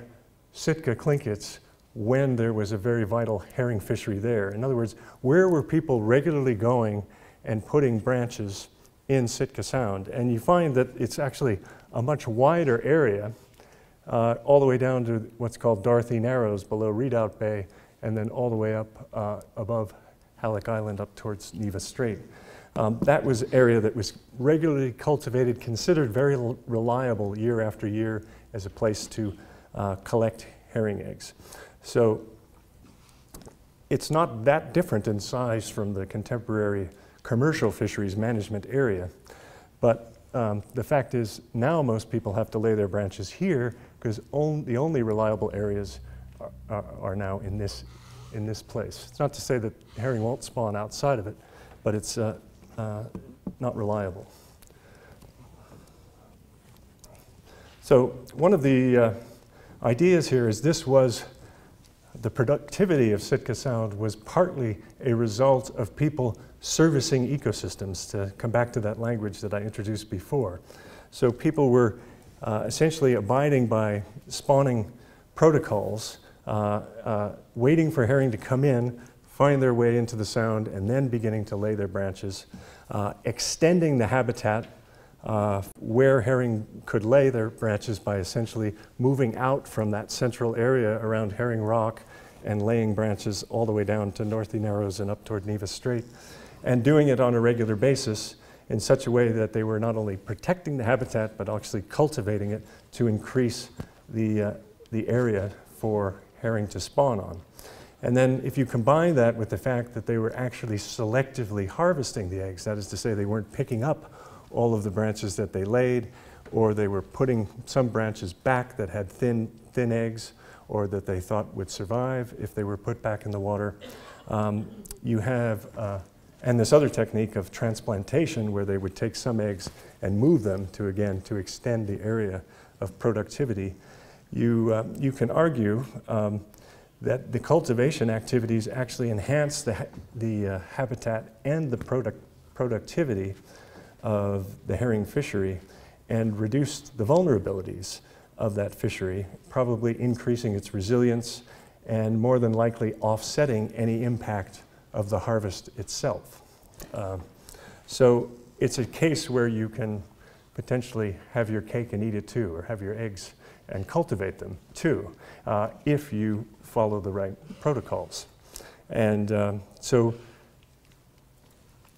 Sitka Tlingits when there was a very vital herring fishery there. In other words, where were people regularly going and putting branches in Sitka Sound? And you find that it's actually a much wider area Uh, all the way down to what's called Dorothy Narrows below Redoubt Bay, and then all the way up uh, above Halleck Island up towards Neva Strait. Um, that was an area that was regularly cultivated, considered very reliable year after year as a place to uh, collect herring eggs. So it's not that different in size from the contemporary commercial fisheries management area, but um, the fact is now most people have to lay their branches here because on, the only reliable areas are, are, are now in this, in this place. It's not to say that herring won't spawn outside of it, but it's uh, uh, not reliable. So one of the uh, ideas here is this was the productivity of Sitka Sound was partly a result of people servicing ecosystems, to come back to that language that I introduced before. So people were Uh, essentially abiding by spawning protocols, uh, uh, waiting for herring to come in, find their way into the sound, and then beginning to lay their branches, uh, extending the habitat uh, where herring could lay their branches by essentially moving out from that central area around Herring Rock and laying branches all the way down to Northey Narrows and up toward Neva Strait, and doing it on a regular basis in such a way that they were not only protecting the habitat, but actually cultivating it to increase the, uh, the area for herring to spawn on. And then if you combine that with the fact that they were actually selectively harvesting the eggs, that is to say they weren't picking up all of the branches that they laid, or they were putting some branches back that had thin, thin eggs, or that they thought would survive if they were put back in the water, um, you have uh, and this other technique of transplantation where they would take some eggs and move them to, again, to extend the area of productivity, you, uh, you can argue um, that the cultivation activities actually enhance the, ha the uh, habitat and the product productivity of the herring fishery and reduced the vulnerabilities of that fishery, probably increasing its resilience and more than likely offsetting any impact of the harvest itself. Uh, so it's a case where you can potentially have your cake and eat it too, or have your eggs and cultivate them too, uh, if you follow the right protocols. And uh, so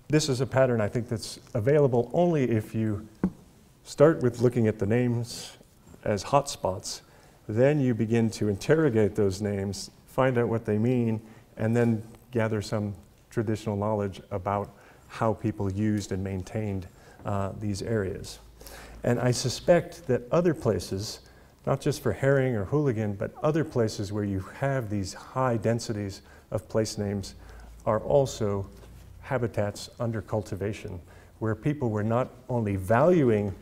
this is a pattern I think that's available only if you start with looking at the names as hotspots, then you begin to interrogate those names, find out what they mean, and then gather some traditional knowledge about how people used and maintained uh, these areas. And I suspect that other places, not just for herring or hooligan, but other places where you have these high densities of place names are also habitats under cultivation, where people were not only valuing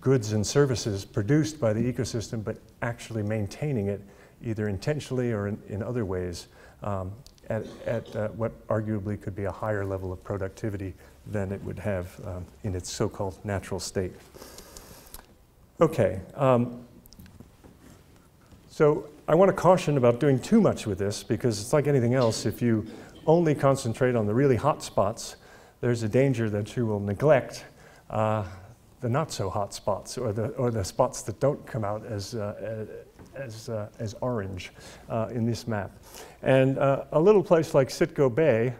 goods and services produced by the ecosystem, but actually maintaining it, either intentionally or in, in other ways, um, at, at uh, what arguably could be a higher level of productivity than it would have um, in its so-called natural state. Okay, um, so I want to caution about doing too much with this, because it's like anything else, if you only concentrate on the really hot spots, there's a danger that you will neglect uh, the not so hot spots, or the, or the spots that don't come out as, uh, as, uh, as orange uh, in this map. And uh, a little place like Sitkoh Bay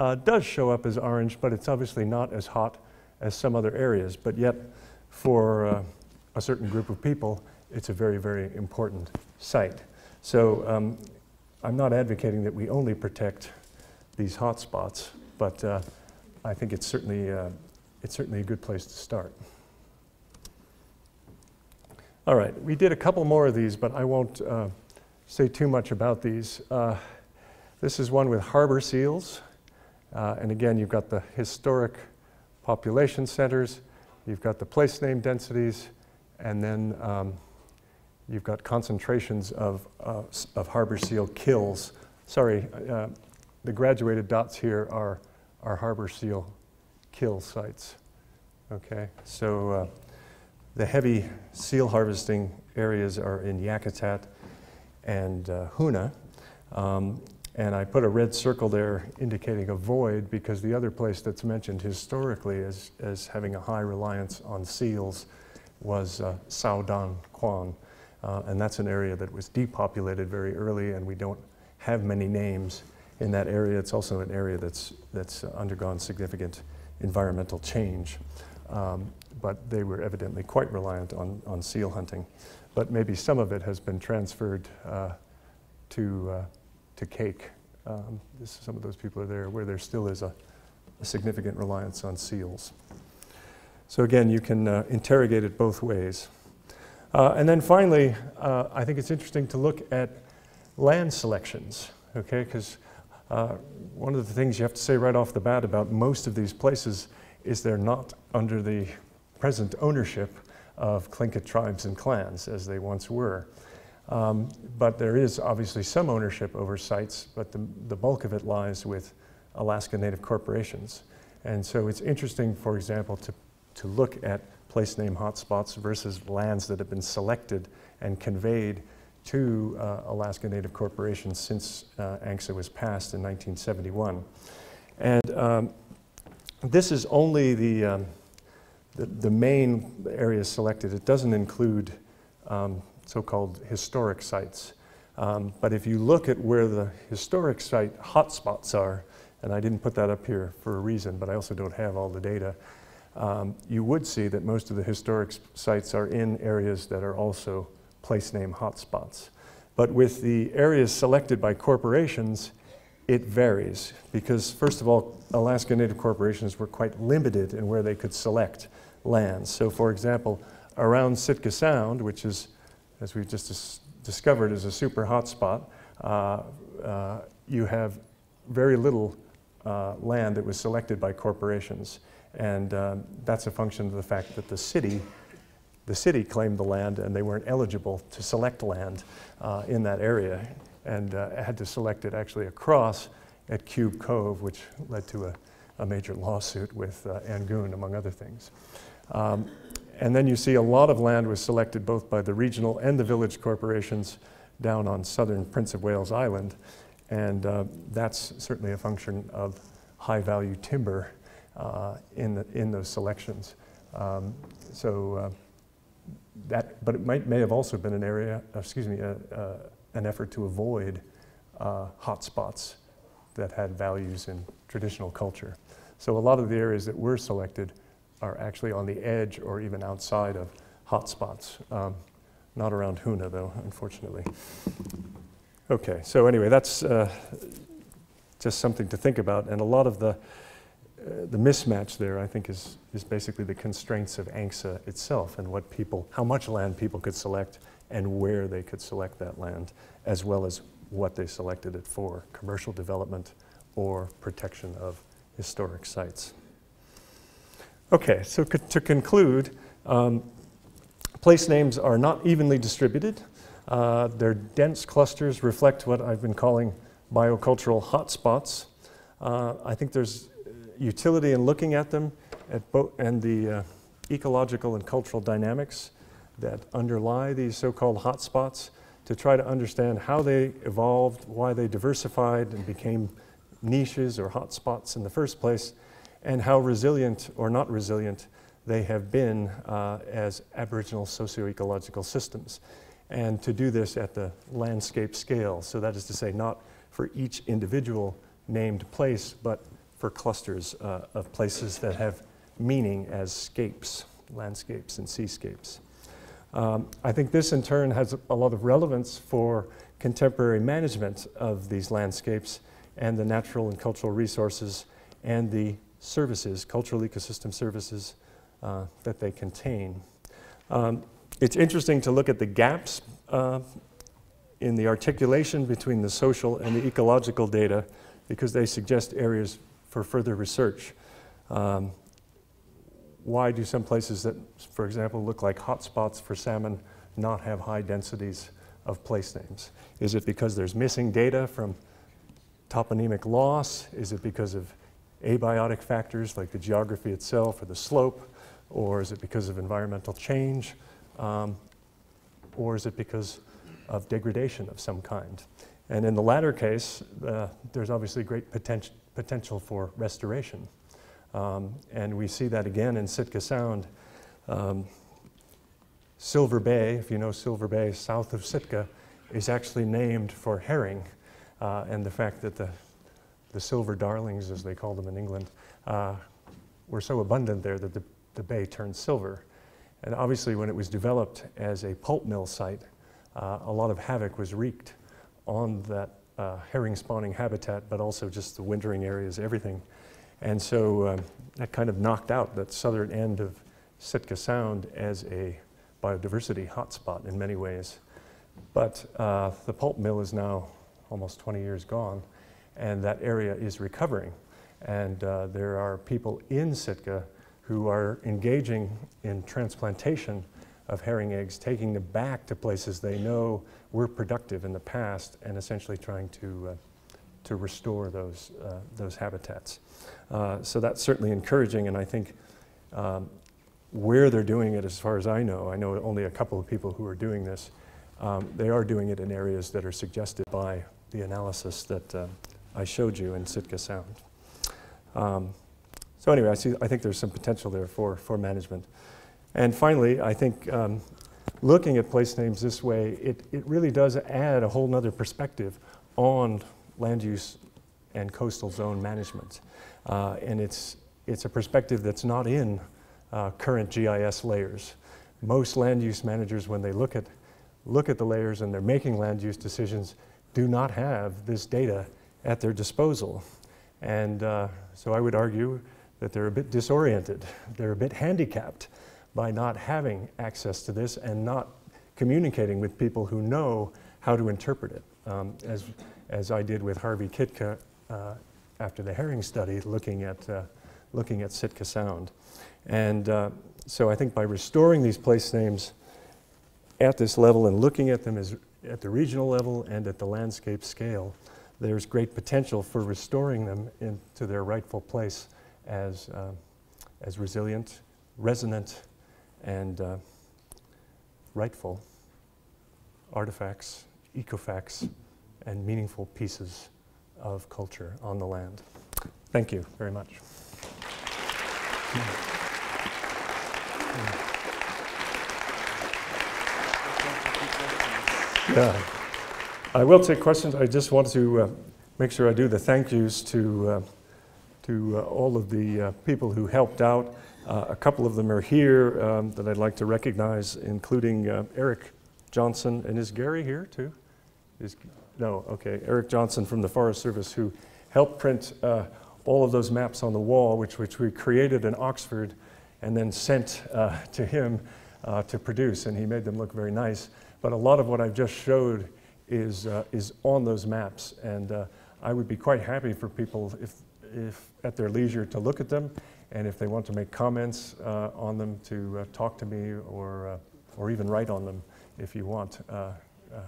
uh, does show up as orange, but it's obviously not as hot as some other areas. But yet, for uh, a certain group of people, it's a very, very important site. So um, I'm not advocating that we only protect these hot spots, but uh, I think it's certainly, uh, it's certainly a good place to start. All right, we did a couple more of these, but I won't uh, say too much about these. Uh, this is one with harbor seals. Uh, and again, you've got the historic population centers, you've got the place name densities, and then um, you've got concentrations of, uh, of harbor seal kills. Sorry, uh, the graduated dots here are, are harbor seal kill sites. Okay, so uh, the heavy seal harvesting areas are in Yakutat and uh, Huna. Um, and I put a red circle there indicating a void, because the other place that's mentioned historically as, as having a high reliance on seals was uh, Sao Dang. Uh, and that's an area that was depopulated very early, and we don't have many names in that area. It's also an area that's, that's undergone significant environmental change. Um, but they were evidently quite reliant on, on seal hunting. But maybe some of it has been transferred uh, to, uh, to cake. Um, this, some of those people are there where there still is a, a significant reliance on seals. So again, you can uh, interrogate it both ways. Uh, and then finally, uh, I think it's interesting to look at land selections, okay? Because uh, one of the things you have to say right off the bat about most of these places is they're not under the present ownership of Tlingit tribes and clans as they once were. Um, but there is obviously some ownership over sites, but the, the bulk of it lies with Alaska Native corporations. And so it's interesting, for example, to, to look at place name hotspots versus lands that have been selected and conveyed to uh, Alaska Native corporations since uh, ANCSA was passed in nineteen seventy-one. And um, this is only the, um, the, the main areas selected. It doesn't include um, so-called historic sites. Um, but if you look at where the historic site hotspots are, and I didn't put that up here for a reason, but I also don't have all the data, um, you would see that most of the historic sites are in areas that are also place name hotspots. But with the areas selected by corporations, it varies, because first of all, Alaska Native corporations were quite limited in where they could select lands. So for example, around Sitka Sound, which is, as we've just discovered, is a super hotspot, uh, uh, you have very little uh, land that was selected by corporations. And um, that's a function of the fact that the city The city claimed the land, and they weren't eligible to select land uh, in that area, and uh, had to select it actually across at Cube Cove, which led to a, a major lawsuit with uh, Angoon, among other things. Um, and then you see a lot of land was selected both by the regional and the village corporations down on southern Prince of Wales Island, and uh, that's certainly a function of high-value timber uh, in, the, in those selections. Um, so uh, that, but it might, may have also been an area, excuse me, uh, uh, an effort to avoid uh, hot spots that had values in traditional culture. So a lot of the areas that were selected are actually on the edge or even outside of hot spots. Um, not around Huna, though, unfortunately. Okay, so anyway, that's uh, just something to think about. And a lot of the, uh, the mismatch there, I think, is, is basically the constraints of ANCSA itself and what people, how much land people could select and where they could select that land, as well as what they selected it for, commercial development or protection of historic sites. Okay, so co to conclude, um, place names are not evenly distributed. Uh, their dense clusters reflect what I've been calling biocultural hotspots. Uh, I think there's utility in looking at them at both and the uh, ecological and cultural dynamics that underlie these so-called hotspots to try to understand how they evolved, why they diversified and became niches or hotspots in the first place, and how resilient or not resilient they have been uh, as Aboriginal socio-ecological systems. And to do this at the landscape scale. So that is to say, not for each individual named place, but for clusters uh, of places that have meaning as scapes, landscapes and seascapes. Um, I think this in turn has a lot of relevance for contemporary management of these landscapes and the natural and cultural resources and the services, cultural ecosystem services uh, that they contain. Um, it's interesting to look at the gaps uh, in the articulation between the social and the ecological data because they suggest areas for further research. Um, why do some places that, for example, look like hotspots for salmon not have high densities of place names? Is it because there's missing data from toponymic loss? Is it because of abiotic factors like the geography itself or the slope? Or is it because of environmental change? Um, or is it because of degradation of some kind? And in the latter case, uh, there's obviously great poten- potential for restoration. Um, and we see that again in Sitka Sound. Um, Silver Bay, if you know Silver Bay, south of Sitka, is actually named for herring. Uh, and the fact that the, the silver darlings, as they call them in England, uh, were so abundant there that the, the bay turned silver. And obviously when it was developed as a pulp mill site, uh, a lot of havoc was wreaked on that uh, herring spawning habitat, but also just the wintering areas, everything. And so um, that kind of knocked out that southern end of Sitka Sound as a biodiversity hotspot in many ways. But uh, the pulp mill is now almost twenty years gone, and that area is recovering. And uh, there are people in Sitka who are engaging in transplantation of herring eggs, taking them back to places they know were productive in the past and essentially trying to, uh, to restore those, uh, those habitats. Uh, so that's certainly encouraging, and I think um, where they're doing it, as far as I know, I know only a couple of people who are doing this, um, they are doing it in areas that are suggested by the analysis that uh, I showed you in Sitka Sound. Um, so anyway, I, see, I think there's some potential there for, for management. And finally, I think um, looking at place names this way, it, it really does add a whole nother perspective on land use and coastal zone management. Uh, and it's, it's a perspective that's not in uh, current G I S layers. Most land use managers, when they look at, look at the layers and they're making land use decisions, do not have this data at their disposal. And uh, so I would argue that they're a bit disoriented. They're a bit handicapped by not having access to this and not communicating with people who know how to interpret it. Um, as, as I did with Harvey Kitka uh, after the herring study, looking at, uh, looking at Sitka Sound. And uh, so I think by restoring these place names at this level and looking at them as at the regional level and at the landscape scale, there's great potential for restoring them into their rightful place as, uh, as resilient, resonant, and uh, rightful artifacts ecofacts and meaningful pieces of culture on the land. Thank you very much. Yeah. I will take questions. I just want to uh, make sure I do the thank yous to, uh, to uh, all of the uh, people who helped out. Uh, a couple of them are here um, that I'd like to recognize, including uh, Eric Johnson. And is Gary here too? Is, no, okay. Eric Johnson from the Forest Service, who helped print uh, all of those maps on the wall, which, which we created in Oxford and then sent uh, to him uh, to produce, and he made them look very nice. But a lot of what I've just showed is, uh, is on those maps, and uh, I would be quite happy for people, if, if at their leisure, to look at them, and if they want to make comments uh, on them, to uh, talk to me, or, uh, or even write on them if you want. Uh, uh,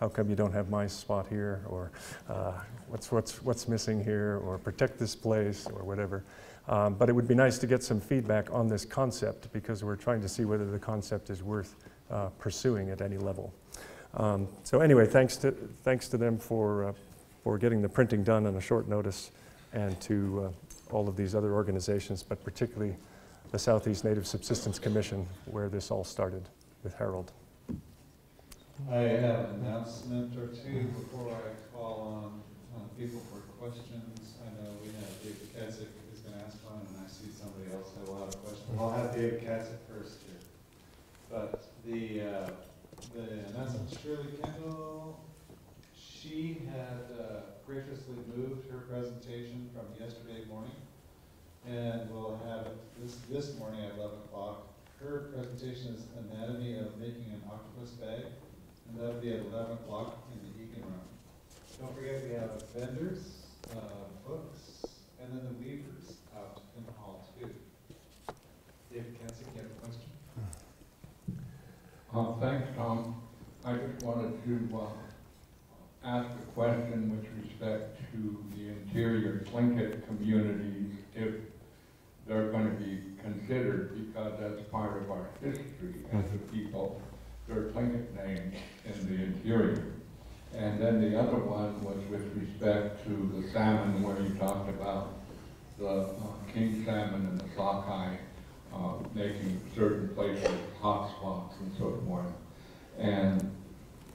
how come you don't have my spot here, or uh, what's, what's, what's missing here, or protect this place, or whatever. Um, but it would be nice to get some feedback on this concept, because we're trying to see whether the concept is worth uh, pursuing at any level. Um, so anyway, thanks to, thanks to them for, uh, for getting the printing done on a short notice, and to uh, all of these other organizations, but particularly the Southeast Native Subsistence Commission, where this all started with Harold. I have an announcement or two before I call on, on people for questions. I know we have David Kazik who's going to ask one, and I see somebody else had a lot of questions. Well, I'll have David Kazik first here. But the, uh, the announcement, Shirley Kendall, she had uh, graciously moved her presentation from yesterday morning, and we'll have it this, this morning at eleven o'clock. Her presentation is Anatomy of Making an Octopus Bag. And that'll be at eleven o'clock in the Egan Room. Don't forget we have vendors, uh, books, and then the weavers out in the hall too. David Kansik, you have a question? Uh, thanks, Tom. I just wanted to uh, ask a question with respect to the interior Tlingit communities, if they're going to be considered, because that's part of our history as a people. Their Tlingit names in the interior. And then the other one was with respect to the salmon, where you talked about the uh, king salmon and the Sakai uh, making certain places hot spots and so forth. And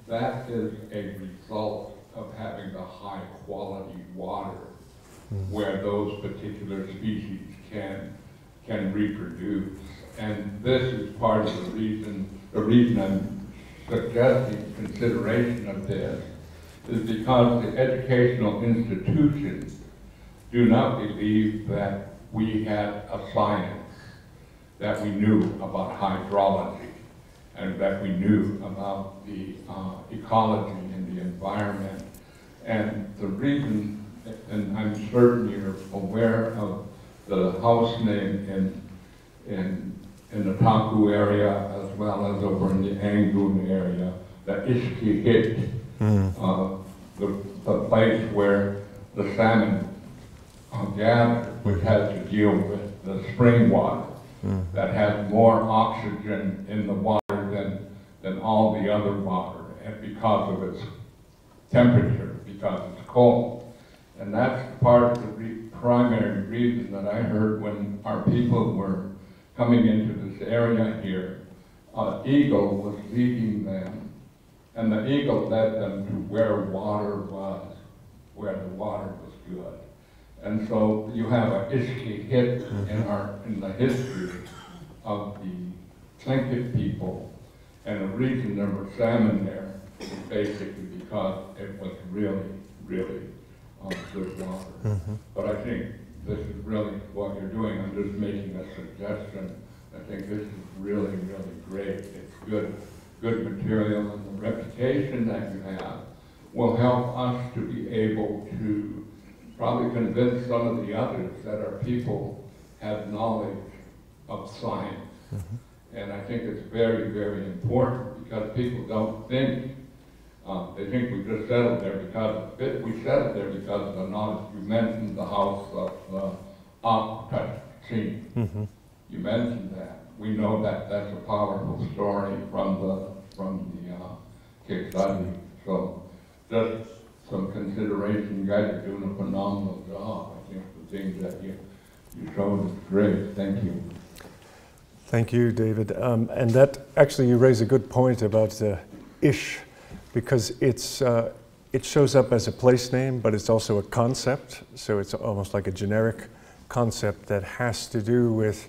that is a result of having the high quality water where those particular species can, can reproduce. And this is part of the reason The reason I'm suggesting consideration of this is because the educational institutions do not believe that we had a science, that we knew about hydrology, and that we knew about the uh, ecology and the environment. And the reason, and I'm certain you're aware of the house name in, in in the Taku area, as well as over in the Angoon area, the Ishkihit, mm. uh, the, the place where the salmon gathered, which had to deal with the spring water, mm. that had more oxygen in the water than, than all the other water, and because of its temperature, because it's cold. And that's part of the re primary reason that I heard when our people were coming into this area here, uh, eagle was leading them, and the eagle led them to where water was, where the water was good. And so you have an Ishkihit in our in the history of the Tlingit people, and the reason there were salmon there was basically because it was really, really uh, good water. Mm-hmm. But I think this is really what you're doing. I'm just making a suggestion. I think this is really, really great. It's good, good material, and the reputation that you have will help us to be able to probably convince some of the others that our people have knowledge of science. Mm-hmm. And I think it's very, very important, because people don't think, Uh, they think we just settled there because it, we settled there because of the knowledge. You mentioned the house of the Octachin. Mm-hmm. You mentioned that. We know that that's a powerful story from the from the uh, Kiksadi So just some consideration. You guys are doing a phenomenal job. I think the things that you, you showed is great. Thank you. Thank you, David. Um, and that actually, you raise a good point about uh, ish, because it's uh, it shows up as a place name, but it's also a concept. So it's almost like a generic concept that has to do with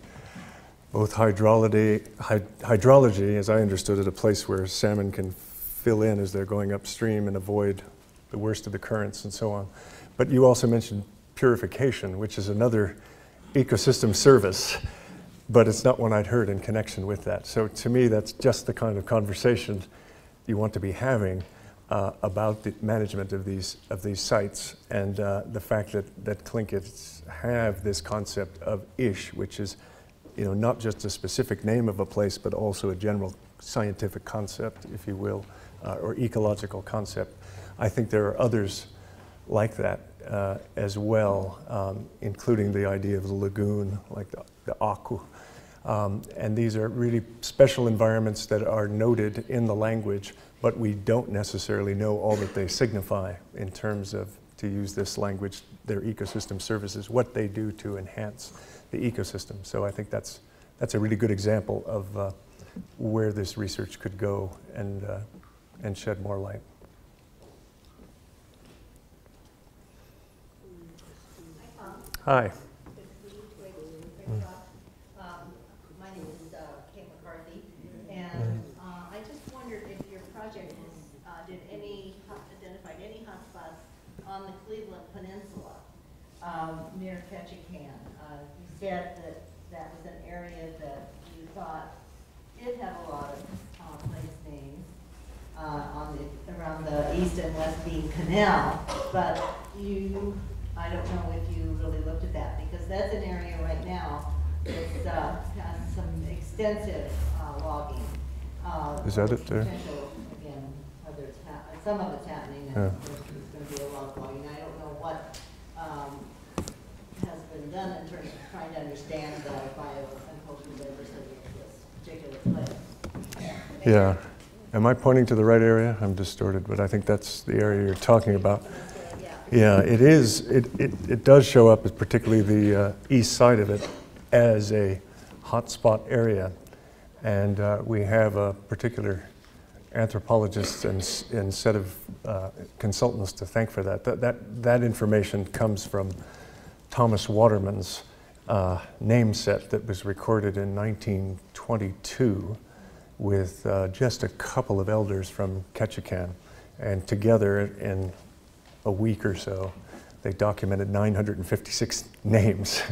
both hydrology, hyd hydrology, as I understood it, a place where salmon can fill in as they're going upstream and avoid the worst of the currents and so on. But you also mentioned purification, which is another ecosystem service. But it's not one I'd heard in connection with that. So to me, that's just the kind of conversation you want to be having uh, about the management of these of these sites and uh, the fact that that Tlingits have this concept of ish, which is, you know, not just a specific name of a place, but also a general scientific concept, if you will, uh, or ecological concept. I think there are others like that uh, as well, um, including the idea of the lagoon, like the, the aku. Um, and these are really special environments that are noted in the language, but we don't necessarily know all that they signify in terms of, to use this language, their ecosystem services, what they do to enhance the ecosystem. So I think that's, that's a really good example of uh, where this research could go and, uh, and shed more light. Hi. Mm. Um, my name is uh, Kate McCarthy, and uh, I just wondered if your project was, uh, did any identified any hotspots on the Cleveland Peninsula um, near Ketchikan. Uh, you said that that was an area that you thought did have a lot of uh, place names uh, on the, around the East and West Bean Canal, but you. I don't know if you really looked at that, because that's an area right now that's uh, has some extensive uh, logging. Uh, Is that it there? Again, whether it's some of it's happening, and yeah. There's going to be a lot of logging. I don't know what um, has been done in terms of trying to understand the biocultural diversity of this particular place. And yeah. Am I pointing to the right area? I'm distorted, but I think that's the area you're talking about. Yeah, it is. It, it, it does show up, as particularly the uh, east side of it, as a hotspot area. And uh, we have a particular anthropologist and, and set of uh, consultants to thank for that. That, that. That information comes from Thomas Waterman's uh, name set that was recorded in nineteen twenty-two with uh, just a couple of elders from Ketchikan. And together in a week or so, they documented nine hundred fifty-six names.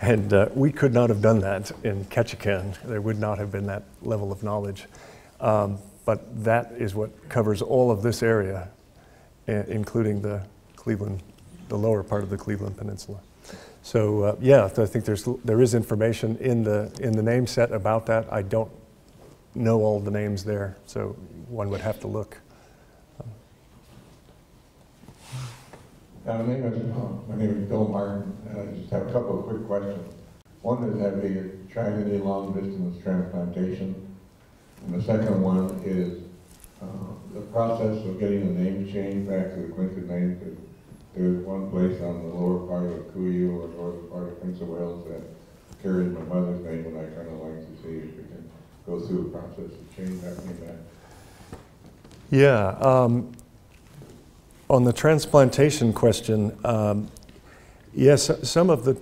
And uh, we could not have done that in Ketchikan. There would not have been that level of knowledge. Um, but that is what covers all of this area, including the Cleveland, the lower part of the Cleveland Peninsula. So uh, yeah, I think there's, there is information in the, in the name set about that. I don't know all the names there, so one would have to look. Uh, my, name is, my name is Bill Martin, and I just have a couple of quick questions. One is, have you tried any long-distance transplantation? And the second one is uh, the process of getting the name changed back to the Quintet name. Because there's one place on the lower part of Kuyu or northern part of Prince of Wales that carries my mother's name, and I kind of like to see if we can go through the process of changing that name back. Yeah. Um, On the transplantation question, um, yes, some of the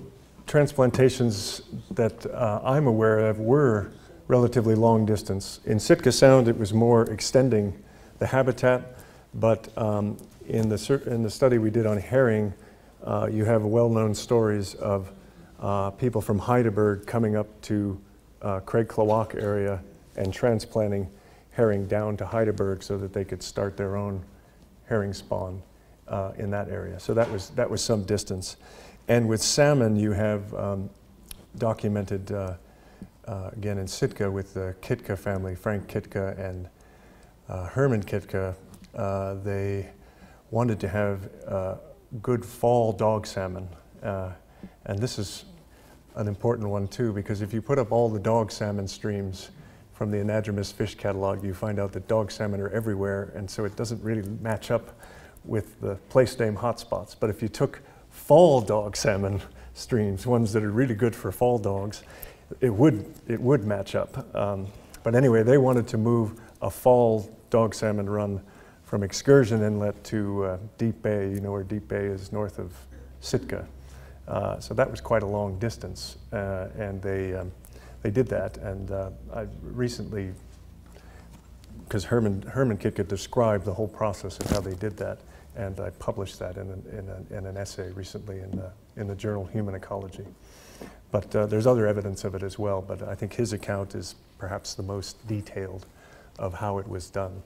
transplantations that uh, I'm aware of were relatively long distance. In Sitka Sound, it was more extending the habitat, but um, in, the in the study we did on herring, uh, you have well-known stories of uh, people from Heidelberg coming up to uh, Craig Clawach area and transplanting herring down to Heidelberg so that they could start their own herring spawn uh, in that area. So that was, that was some distance. And with salmon, you have um, documented, uh, uh, again in Sitka, with the Kitka family, Frank Kitka and uh, Herman Kitka, uh, they wanted to have uh, good fall dog salmon. Uh, and this is an important one too, because if you put up all the dog salmon streams from the anadromous fish catalog, you find out that dog salmon are everywhere, and so it doesn't really match up with the place name hotspots. But if you took fall dog salmon streams, ones that are really good for fall dogs, it would, it would match up. Um, but anyway, they wanted to move a fall dog salmon run from Excursion Inlet to uh, Deep Bay, you know where Deep Bay is north of Sitka. Uh, so that was quite a long distance, uh, and they, um, they did that. And uh, I recently, because Herman, Herman Kitka described the whole process of how they did that, and I published that in an, in an, in an essay recently in the, in the journal Human Ecology. But uh, there's other evidence of it as well, but I think his account is perhaps the most detailed of how it was done.